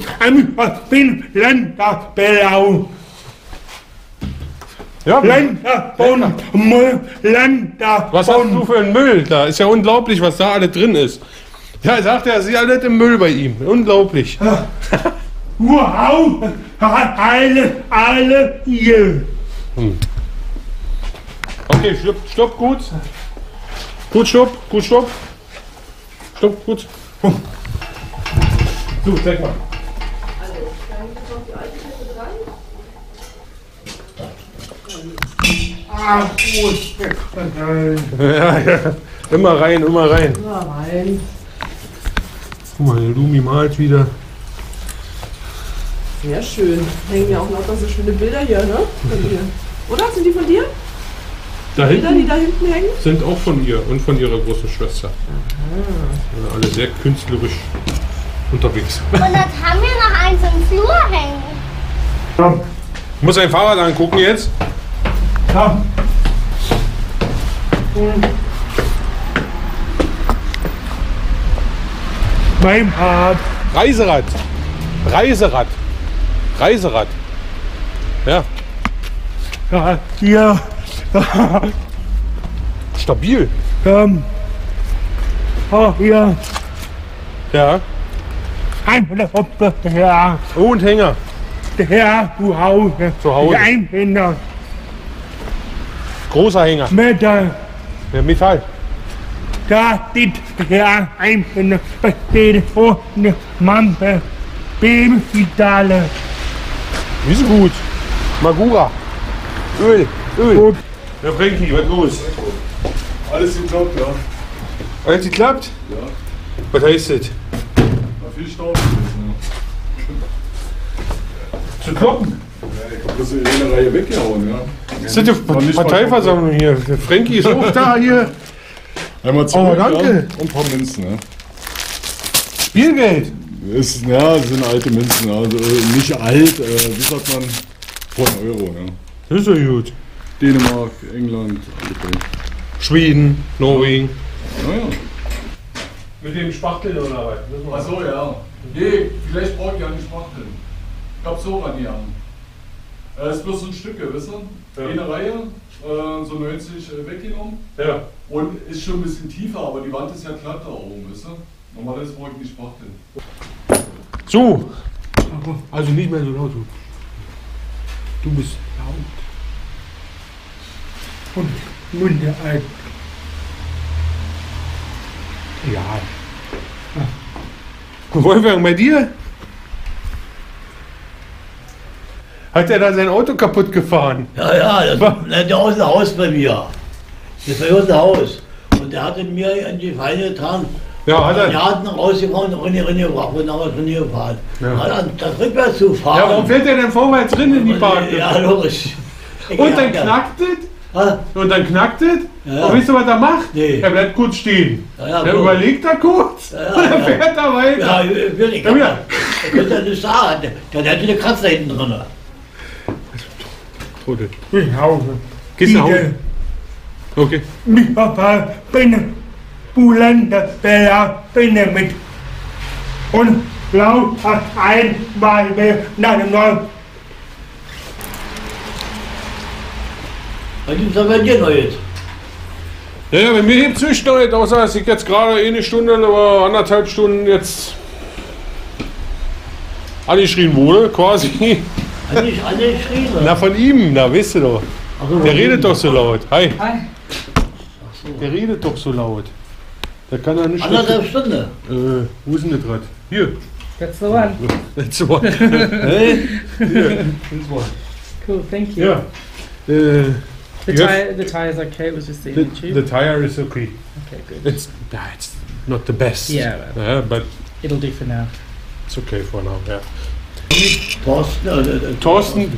bin Länder, blau. Ja, Länder von Müll, Länder. Was hast du für einen Müll da? Ist ja unglaublich, was da alles drin ist. Ja, sagt er, sie alle im Müll bei ihm. Unglaublich. Wow, alle hier. Okay, stopp, gut. Gut, stopp, gut, stopp. Stopp, gut. So, zeig mal. Ah, gut. Ja, ja. Immer rein, immer rein. Immer rein. Guck mal, der Lumi malt wieder. Sehr schön. Hängen ja auch lauter so schöne Bilder hier, ne? Von dir. Oder? Sind die von dir? Da hinten, Bilder, die da hinten hängen? Sind auch von ihr und von ihrer großen Schwester. Aha. Alle sehr künstlerisch unterwegs. Und jetzt haben wir noch eins im Flur hängen. Ja. Ich muss ein Fahrrad angucken jetzt. Ja. Mein Rad. Reiserad. Reiserad. Reiserad. Ja. Ja, hier. Stabil. Oh, hier. Ja. Ja. Oh, und Hänger. Ja, zu Hause. Zu Hause. Ein Hänger. Großer Hänger. Metall. Ja, Metall. Da steht ja ein Hänger. Da steht vor eine Mampe. Babyvitale. Ist gut. Magura. Öl. Öl. Gut. Ja, Frankie, was los? Alles geklappt, ja. Alles geklappt? Ja. Was heißt das? Na, viel Stau gewesen, ja. Zu kloppen? Ja, ich hab das in der Reihe weggehauen, ja. Das ist die Parteiversammlung hier. Frankie ist auch da hier. Einmal 2 danke. Und ein paar Münzen, ja. Spielgeld. Ist, ja, sind alte Münzen, also nicht alt, wie sagt man, vor 1 Euro, ja. Das ist ja gut. Dänemark, England, okay. Schweden, Norwegen. Ja, ja. Mit dem Spachteln oder was? Achso, ja. Nee, vielleicht braucht ihr ja nicht Spachteln. Ich glaube, so ran die an. Das ist bloß ein Stück, wisst ihr? Ja. Eine Reihe, so 90 weggenommen. Ja. Und ist schon ein bisschen tiefer, aber die Wand ist ja glatt da oben, wisst ihr? Normal ist brauche ich nicht Spachteln. So! Also nicht mehr so laut. Du bist laut. Und Munde ein. Ja. Wolfgang, bei dir? Hat er da sein Auto kaputt gefahren? Ja, ja, das ist ja unser Haus bei mir. Das war unser Haus. Und der hatte mir an die Feinde getan. Ja, hat er. Die hat noch rausgefahren und reingebracht. Und dann von hier gefahren. Ja. Das rückwärts zu fahren. Ja, warum fährt er denn vorwärts drin in die Park? Ja, logisch. Und dann knackt es? Ha? Und dann knackt es? Ja. Und wisst ihr, was er macht? Nee. Er bleibt kurz stehen. Ja, ja, er überlegt da kurz und dann fährt er weiter. Ja, ich kann ja. Er könnte ja nicht sagen. Der hat eine Kratzer hinten drin. Tote. Ich haufe. Gehst du nach Hause? Okay. Mich Papa, bin Bulende, Bella, bin mit. Und blau hat einmal mehr nach dem Neuen. Was gibt es denn bei dir noch jetzt? Ja, ja, bei mir gibt es nichts noch nicht, außer dass ich jetzt gerade eine Stunde oder 1,5 Stunden jetzt angeschrien wurde, quasi. Angeschrien? Na, von ihm, na, weißt du doch. Also, der redet doch so laut. Hi. Hi. Ach so. Der redet doch so laut. Da kann er nicht. Anderthalb Stunde. Wo ist denn das Rad? Hier. That's the one. That's the one. Hey. Here. This one. Cool, thank you. Yeah. The tire is okay, it was just the inner tube. The tire is okay. Okay, good. It's not the best. Yeah, but it'll do for now. It's okay for now, yeah. Thorsten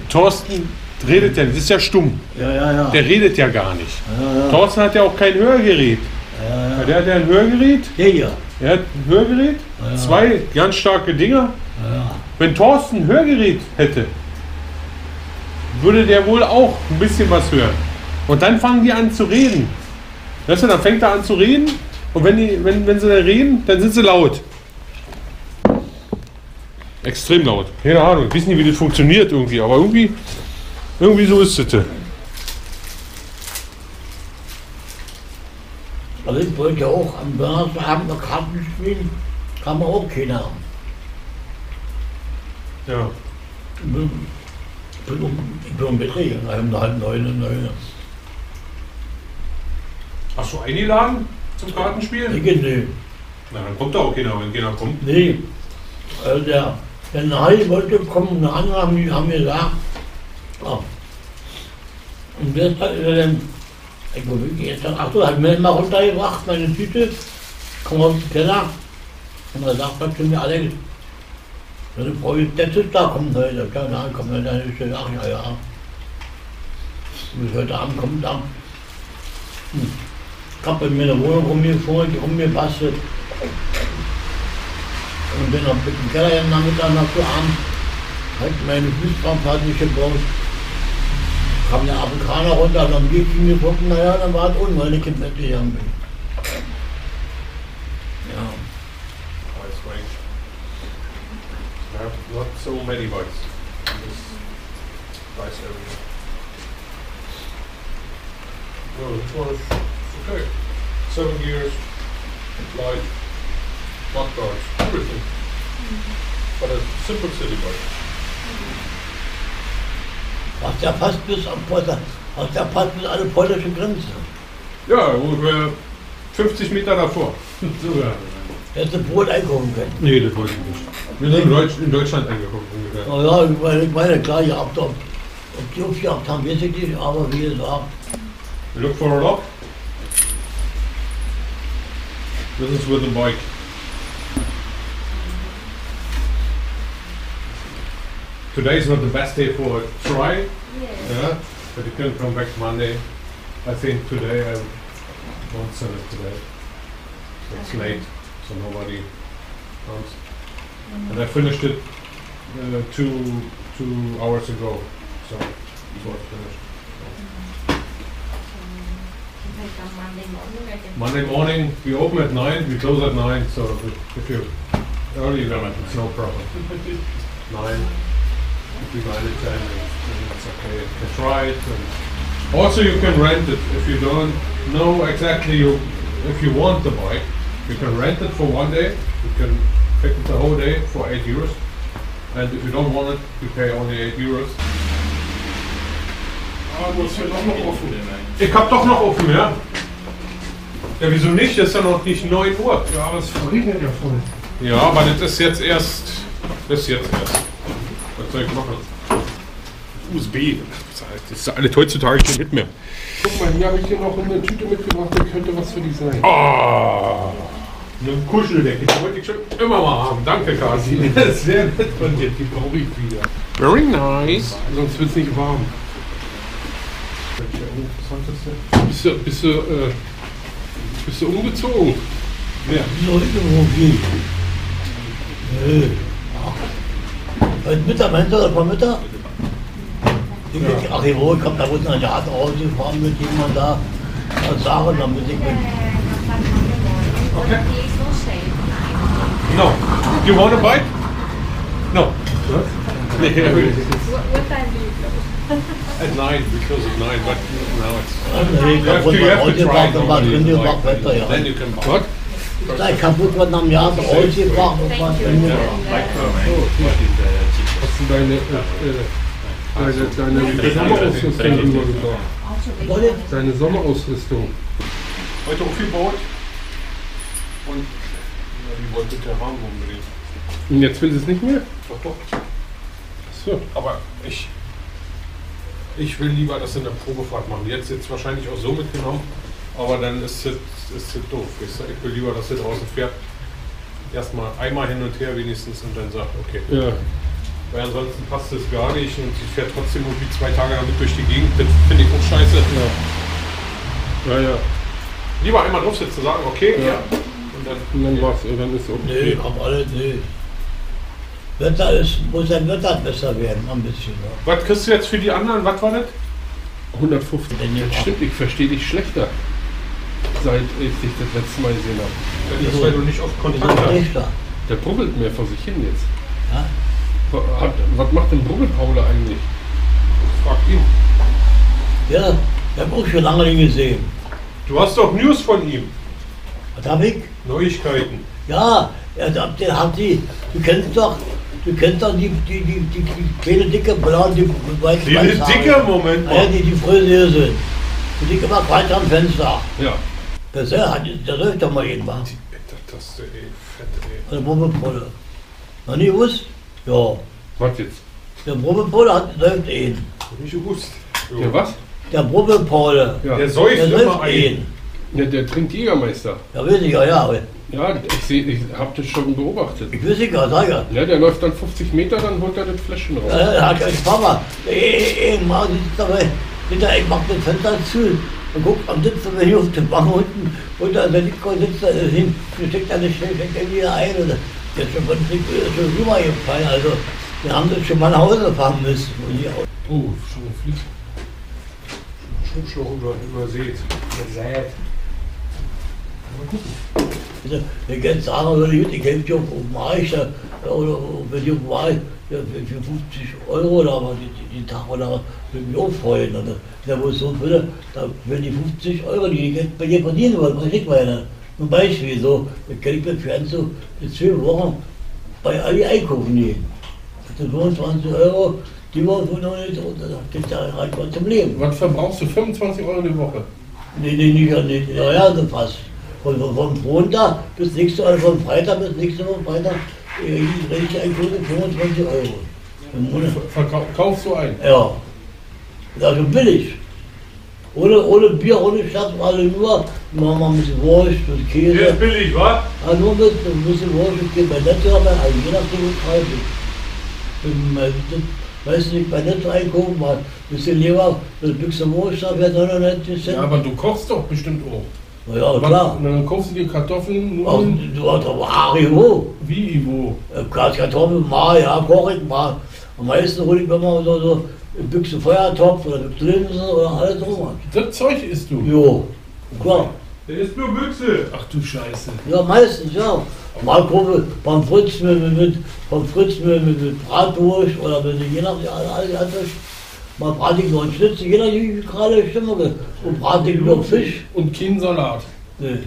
redet ja, das ist ja stumm. Ja, ja, ja. Der redet ja gar nicht. Ja, ja. Thorsten hat ja auch kein Hörgerät. Ja, ja. Der hat ja ein Hörgerät. Ja, ja. Er hat ein Hörgerät, ja. Zwei ganz starke Dinger. Ja. Wenn Thorsten ein Hörgerät hätte, würde der wohl auch ein bisschen was hören. Und dann fangen die an zu reden. Weißt du, dann fängt er an zu reden und wenn sie da reden, dann sind sie laut. Extrem laut. Keine Ahnung, ich weiß nicht, wie das funktioniert irgendwie, aber irgendwie so ist es. Also ich wollte ja auch am Donnerstagabend noch Karten spielen, kann man auch keine haben. Ja. Ich bin um Beträge, halb neun. Hast du eingeladen zum Kartenspielen? Nee. Na, dann kommt da auch keiner, wenn keiner kommt. Nee. Also der Nadi wollte kommen, eine andere haben mir gesagt, oh. Und deshalb ist er dann, ich war wirklich jetzt dann, ach so, hat mir mal runtergebracht, meine Tüte, komm auf den Keller. Und er sagt dann zu mir, Alex, deine Frau ist letztes Tag, kommt heute, keine Ahnung, kommt heute, dann ist er, ach ja. Bis heute Abend kommt er. Ich hab in meiner Wohnung rumgefahren, rumgebastelt. Und bin auf den Keller am Nachmittag nach so Abend, halt meine Fußraumfahrt nicht gebraucht. Kam der Afrikaner runter und am Weg ging mir gucken, naja, dann war es unten, weil ich im Bett gegangen bin. Ja. Nice bikes. I have not so many bikes. Just bikes everywhere. Well, it was okay. 7 years of life. Not cars, everything. But a simple city bike. Ja, fast bis am Polter, der Pass bis an die polnische Grenze. Ja, ungefähr 50 Meter davor. Sogar. Hätte Brot einkaufen können. Nee, das wollte ich nicht. Wir sind in Deutschland einkaufen ungefähr. Na ja, weil ich meine, klar, ihr habt doch, ob die aufgehabt haben, weiß ich nicht, aber wie gesagt. Look for a lock. This is with the bike. Today is not the best day for a try, yeah, but you can come back Monday. I think today I won't sell it today. It's late, so nobody comes. And I finished it 2 hours ago, so it was finished. Monday morning, we open at 9, we close at 9, so if you're early, then it's no problem. 9. We buy the time and it's okay, you can try it. And also you can rent it if you don't know exactly if you want the bike. You can rent it for one day, you can pick it the whole day for €8. And if you don't want it, you pay only €8. Ah, du hast ja doch noch offen. Ich hab doch noch offen, ja? Ja, wieso nicht? Das ist ja noch nicht 9 Uhr. Ja, aber es regnet ja voll. Ja, aber das ist jetzt erst. Was soll ich machen? USB. Das ist alles heutzutage schon mit mir. Guck mal, hier habe ich dir noch eine Tüte mitgebracht, da könnte was für dich sein. Ah! Eine Kuscheldecke, die wollte ich schon immer mal haben. Danke, Kasi. Das ist sehr nett von dir, die brauche ich wieder. Very nice. Sonst wird es nicht warm. Bist du umgezogen? Ja. Heute Mittag, meinst du, oder vor Mittag? Ja. Ach, ich komme da unten an der Art rausgefahren mit jemandem da. Was sagen, damit ich bin. Okay. No. Do you want a bike? No. What? What time do you go? At 9, we close at 9, but now it's... You have to try normally. Then you can buy. What? Da kaputt wird am Jahr so ausgebracht und was. Hast du deine Sommerausrüstung? Heute aufgebaut? Und die wollte der Rahmen umdrehen. Und jetzt will sie es nicht mehr? Doch, doch. So. Aber ich will lieber das in der Probefahrt machen. Die hätte jetzt wahrscheinlich auch so mitgenommen, aber dann ist es doof. Ich will lieber, dass sie draußen fährt. Erstmal einmal hin und her wenigstens und dann sagt, okay. Ja. Weil ansonsten passt es gar nicht und sie fährt trotzdem irgendwie 2 Tage damit durch die Gegend. Das finde ich auch scheiße. Ja. Ja, ja. Lieber einmal drauf sitzen, sagen, okay. Ja. Und dann war's, dann ist es okay. Nee, komm, alles nicht. Wird das besser werden, ein bisschen. Ja. Was kriegst du jetzt für die anderen? Was war das? 150. Das stimmt, ich verstehe dich schlechter, seit ich dich das letzte Mal gesehen habe. Das ist, weil du nicht oft Kontakt hast. Der brubbelt mehr vor sich hin jetzt. Ja? Was macht denn Brubbelpaula eigentlich? Frag ihn. Ja, ich habe auch schon lange ihn gesehen. Du hast doch News von ihm. Was hab ich? Neuigkeiten. Ja, den hat die. Du kennst doch die kleine dicke Blauen, die weiß die Schweiz dicke haben. Moment mal. Ja, die Fröse sind. Die dicke macht weiter am Fenster. Ja. Das läuft doch mal irgendwann. Die Bittertaste, ey, fett, ey. Eine Brubbelpaula. Noch nie gewusst? Ja. Was jetzt? Der Brubbelpaule läuft ihn. Nicht gewusst. Ja. Der was? Der Brubbelpaule. Ja. Der säuft immer ein. Der trinkt Jägermeister. Ja, weiß ich ja, ja. Ja, ich hab das schon beobachtet. Ich weiß nicht, was sag ich. Ja, der läuft dann 50 Meter, dann holt er das Fläschchen raus. Ja, der hat ich Papa. Mann, sitzt dabei. Ich mach das Fenster zu. Und guck, am sitzen wir hier auf dem Baum unten. Und dann sitzt er hin. Steckt er nicht schnell, steckt er wieder ein. Oder das ist schon rübergefallen, also wir haben das schon mal nach Hause fahren müssen. Oh, schon gefliegt. Schubschlauch übersät. Mal gucken. Wenn ich jetzt sage, ich helfe dir auf den Markt, oder wenn ich auf den Markt für 50 € oder was, den Tag oder würde mich auch freuen. Oder wo es so würde, wenn die 50 €, die ich bei dir verdienen wollte, was kriegt man ja dann? Zum Beispiel, so, ich kann mir für 2 Wochen bei Aldi einkaufen gehen. Das sind 25 €, die Woche noch nicht, und dann geht ja rein zum Leben. Was verbrauchst du? 25 € die Woche? Nee, nicht. Ja, so fast. Von Montag bis nächste Woche, von Freitag bis nächste Woche, Freitag, richtig einkaufen, 25 €. Verkaufst du ein? Ja. Das ist schon billig. Ohne Bier, ohne Schatz, alle nur. Machen wir ein bisschen Wurst und Käse. Bier ist billig, was? Ja, nur ein bisschen Wurst und Käse. Bei Netto haben wir also je nachdem, was ich weiß nicht, bei Netto einkaufen, mal ein bisschen Leber, das Büchse Wurst, da wäre 99 Cent. Ja, aber du kochst doch bestimmt auch. Na ja, klar. Und dann kaufst du dir Kartoffeln, Nudeln. Du hast doch Ivo. Wie Ivo? Kartoffeln mal, ja, koche ich mal. Am meisten hole ich mir mal so. Büchse Feuertopf oder Büchse Linsen oder alles rum. Das Zeug isst du? Jo, klar. Der isst nur Büchse. Ach du Scheiße. Ja, meistens, ja. Mal gucken, beim Fritz mit Bratwurst oder mit, je nachdem, alles. Mal brate ich noch einen Schnitzel, je nachdem, wie gerade Stimme geht. Und brate ich noch Fisch. Und keinen Salat. Nee.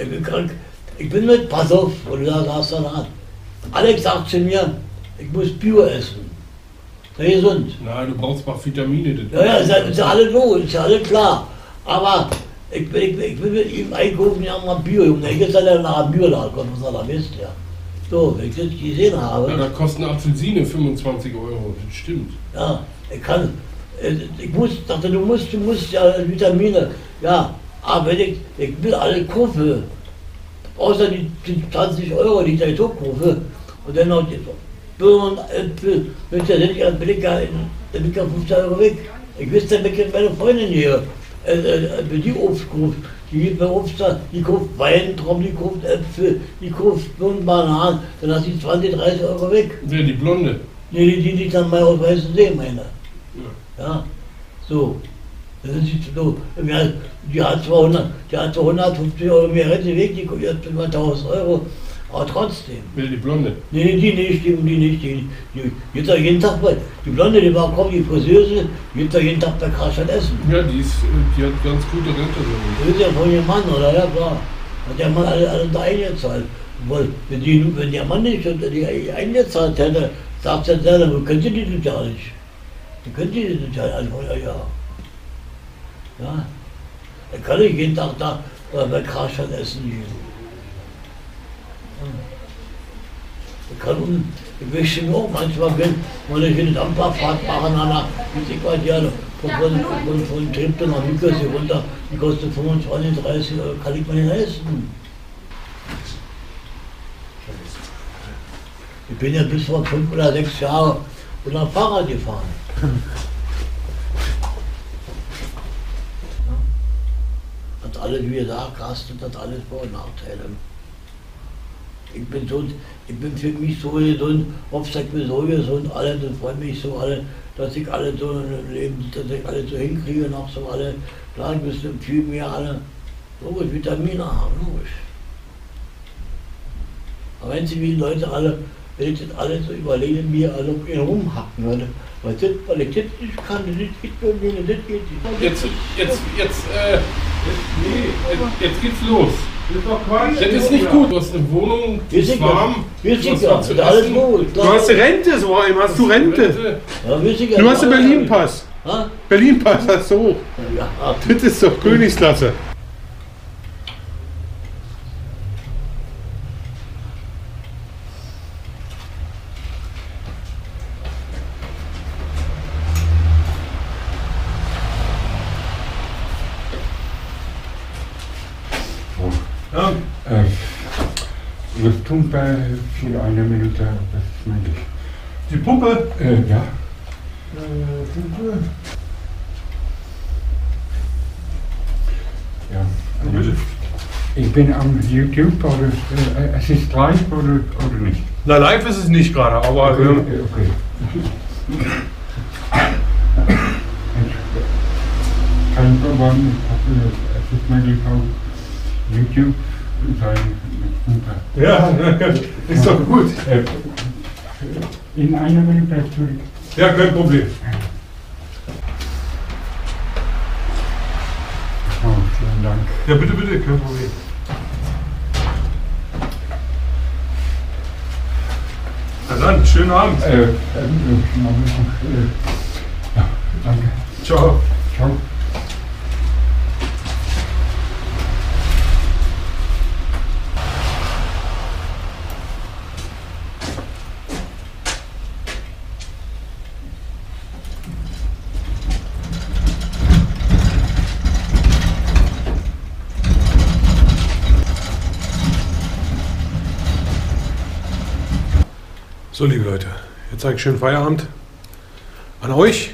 Ich bin krank. Ich bin mit, pass auf, und da hast du Salat. Alex sagt zu mir, ich muss Bio essen. Gesund. Nein, du brauchst mal Vitamine. Ja, ist ja alles so, ist ja alles klar. Aber ich will mit ihm einkaufen, ja mal Bio. Junge, ich jetzt ja nach einem Bioladen kommt, was er da wisst, ja. So, wenn ich das gesehen habe. Ja, da kosten Apfelsine 25 €, das stimmt. Ja, ich dachte, du musst ja Vitamine. Ja, aber wenn ich will alle kaufen, außer die 20 €, die ich da jetzt auch kaufe, und dann noch die. Und dann bin ich 15 € weg. Ich wüsste, ich bin meine Freundin hier. Die Obst kauft, die gibt mir Obst, die kauft Weintrauben, die kauft Äpfel, die kauft Bananen, dann hast du die 20, 30 € weg. Ja, die Blonde. Nee, die dann mal aus Weißensee, meine. Ja. Ja. So. Das ist so. Die hat 250 € mehr Rente weg, die hat über 1000 €. Aber trotzdem. Will die Blonde? Nee, die nicht. Die geht doch jeden Tag bei. Die Blonde, die war kaum die Friseuse, geht doch jeden Tag bei Karstadt essen. Ja, die hat ganz gute Rente. Das ist ja von ihrem Mann, oder? Ja, klar. Hat der Mann alle da eingezahlt. Obwohl, wenn der Mann nicht die eingezahlt hätte, sagt er selber, dann könnt ihr die total nicht. Dann könnt ihr die total nicht. Ja. Dann kann ich jeden Tag da bei Karstadt essen gehen. Ich wüsste auch manchmal, wenn ich in den Dampferfahrt mache, nach Musikvariante, von Trip nach Newcastle runter, die kostet 25, 30 Euro, kann ich mir nicht leisten. Ich bin ja bis vor 5 oder 6 Jahren mit einem Fahrrad gefahren. Hat alles, wie gesagt, Karstadt hat alles Vor- und Nachteile. Ich bin für mich so gesund, oft sagt mir so gesund, alle, und freue mich so alle, dass ich alle so im Leben, dass ich alle so hinkriege, noch so alle, klar, ich müsste viel mehr alle, logisch, Vitamine haben, logisch. Aber wenn Sie wie die Leute alle, wenn ich das alles so überlege, mir alle um ihn rumhacken würde, weil ich das nicht kann, das geht bei mir, das geht nicht. Jetzt geht's los. Das ist nicht gut. Du hast eine Wohnung, es ist warm. Du hast Rente, so einem hast du Rente. Du hast einen Berlin-Pass. Berlin-Pass hast du hoch. Das ist doch Königsklasse. Das Pumpe für eine Minute, das meine ich. Die Pumpe? Ja. Pumpe. Ja. Also, ich bin am YouTube, aber es ist live oder nicht? Na, live ist es nicht gerade, aber... Okay. Kein Problem, es ist meine Frau YouTube sein. Ja, ist doch gut. In einer Minute zurück. Ja, kein Problem. Oh, vielen Dank. Ja, bitte, bitte, kein Problem. Na dann, schönen Abend. Ja, danke. Ciao. Ciao. So, liebe Leute, jetzt sage ich schönen Feierabend an euch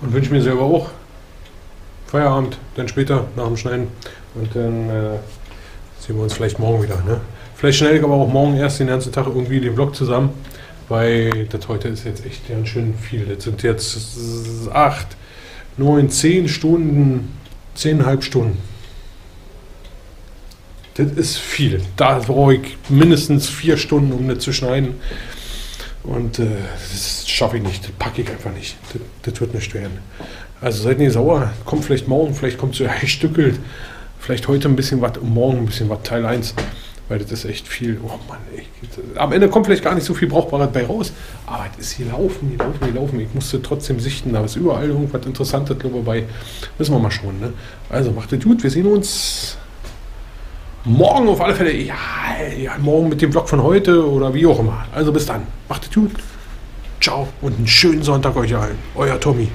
und wünsche mir selber auch Feierabend, dann später nach dem Schneiden und dann sehen wir uns vielleicht morgen wieder. Ne? Vielleicht schneide ich aber auch morgen erst den ganzen Tag irgendwie den Vlog zusammen, weil das heute ist jetzt echt ganz schön viel. Das sind jetzt 8, 9, 10 Stunden, 10,5 Stunden. Das ist viel. Da brauche ich mindestens 4 Stunden, um das zu schneiden. Und das schaffe ich nicht. Das packe ich einfach nicht. Das wird nicht werden. Also seid nicht sauer. Kommt vielleicht morgen, vielleicht kommt so ein Stückel. Vielleicht heute ein bisschen was und morgen ein bisschen was. Teil 1. Weil das ist echt viel. Oh Mann, ey. Am Ende kommt vielleicht gar nicht so viel Brauchbares bei raus. Aber es ist hier laufen. Ich musste trotzdem sichten. Da ist überall irgendwas Interessantes dabei. Müssen wir mal schauen. Ne? Also macht es gut. Wir sehen uns. Morgen auf alle Fälle, ja, morgen mit dem Vlog von heute oder wie auch immer. Also bis dann, macht es gut, ciao und einen schönen Sonntag euch allen. Euer Tommy.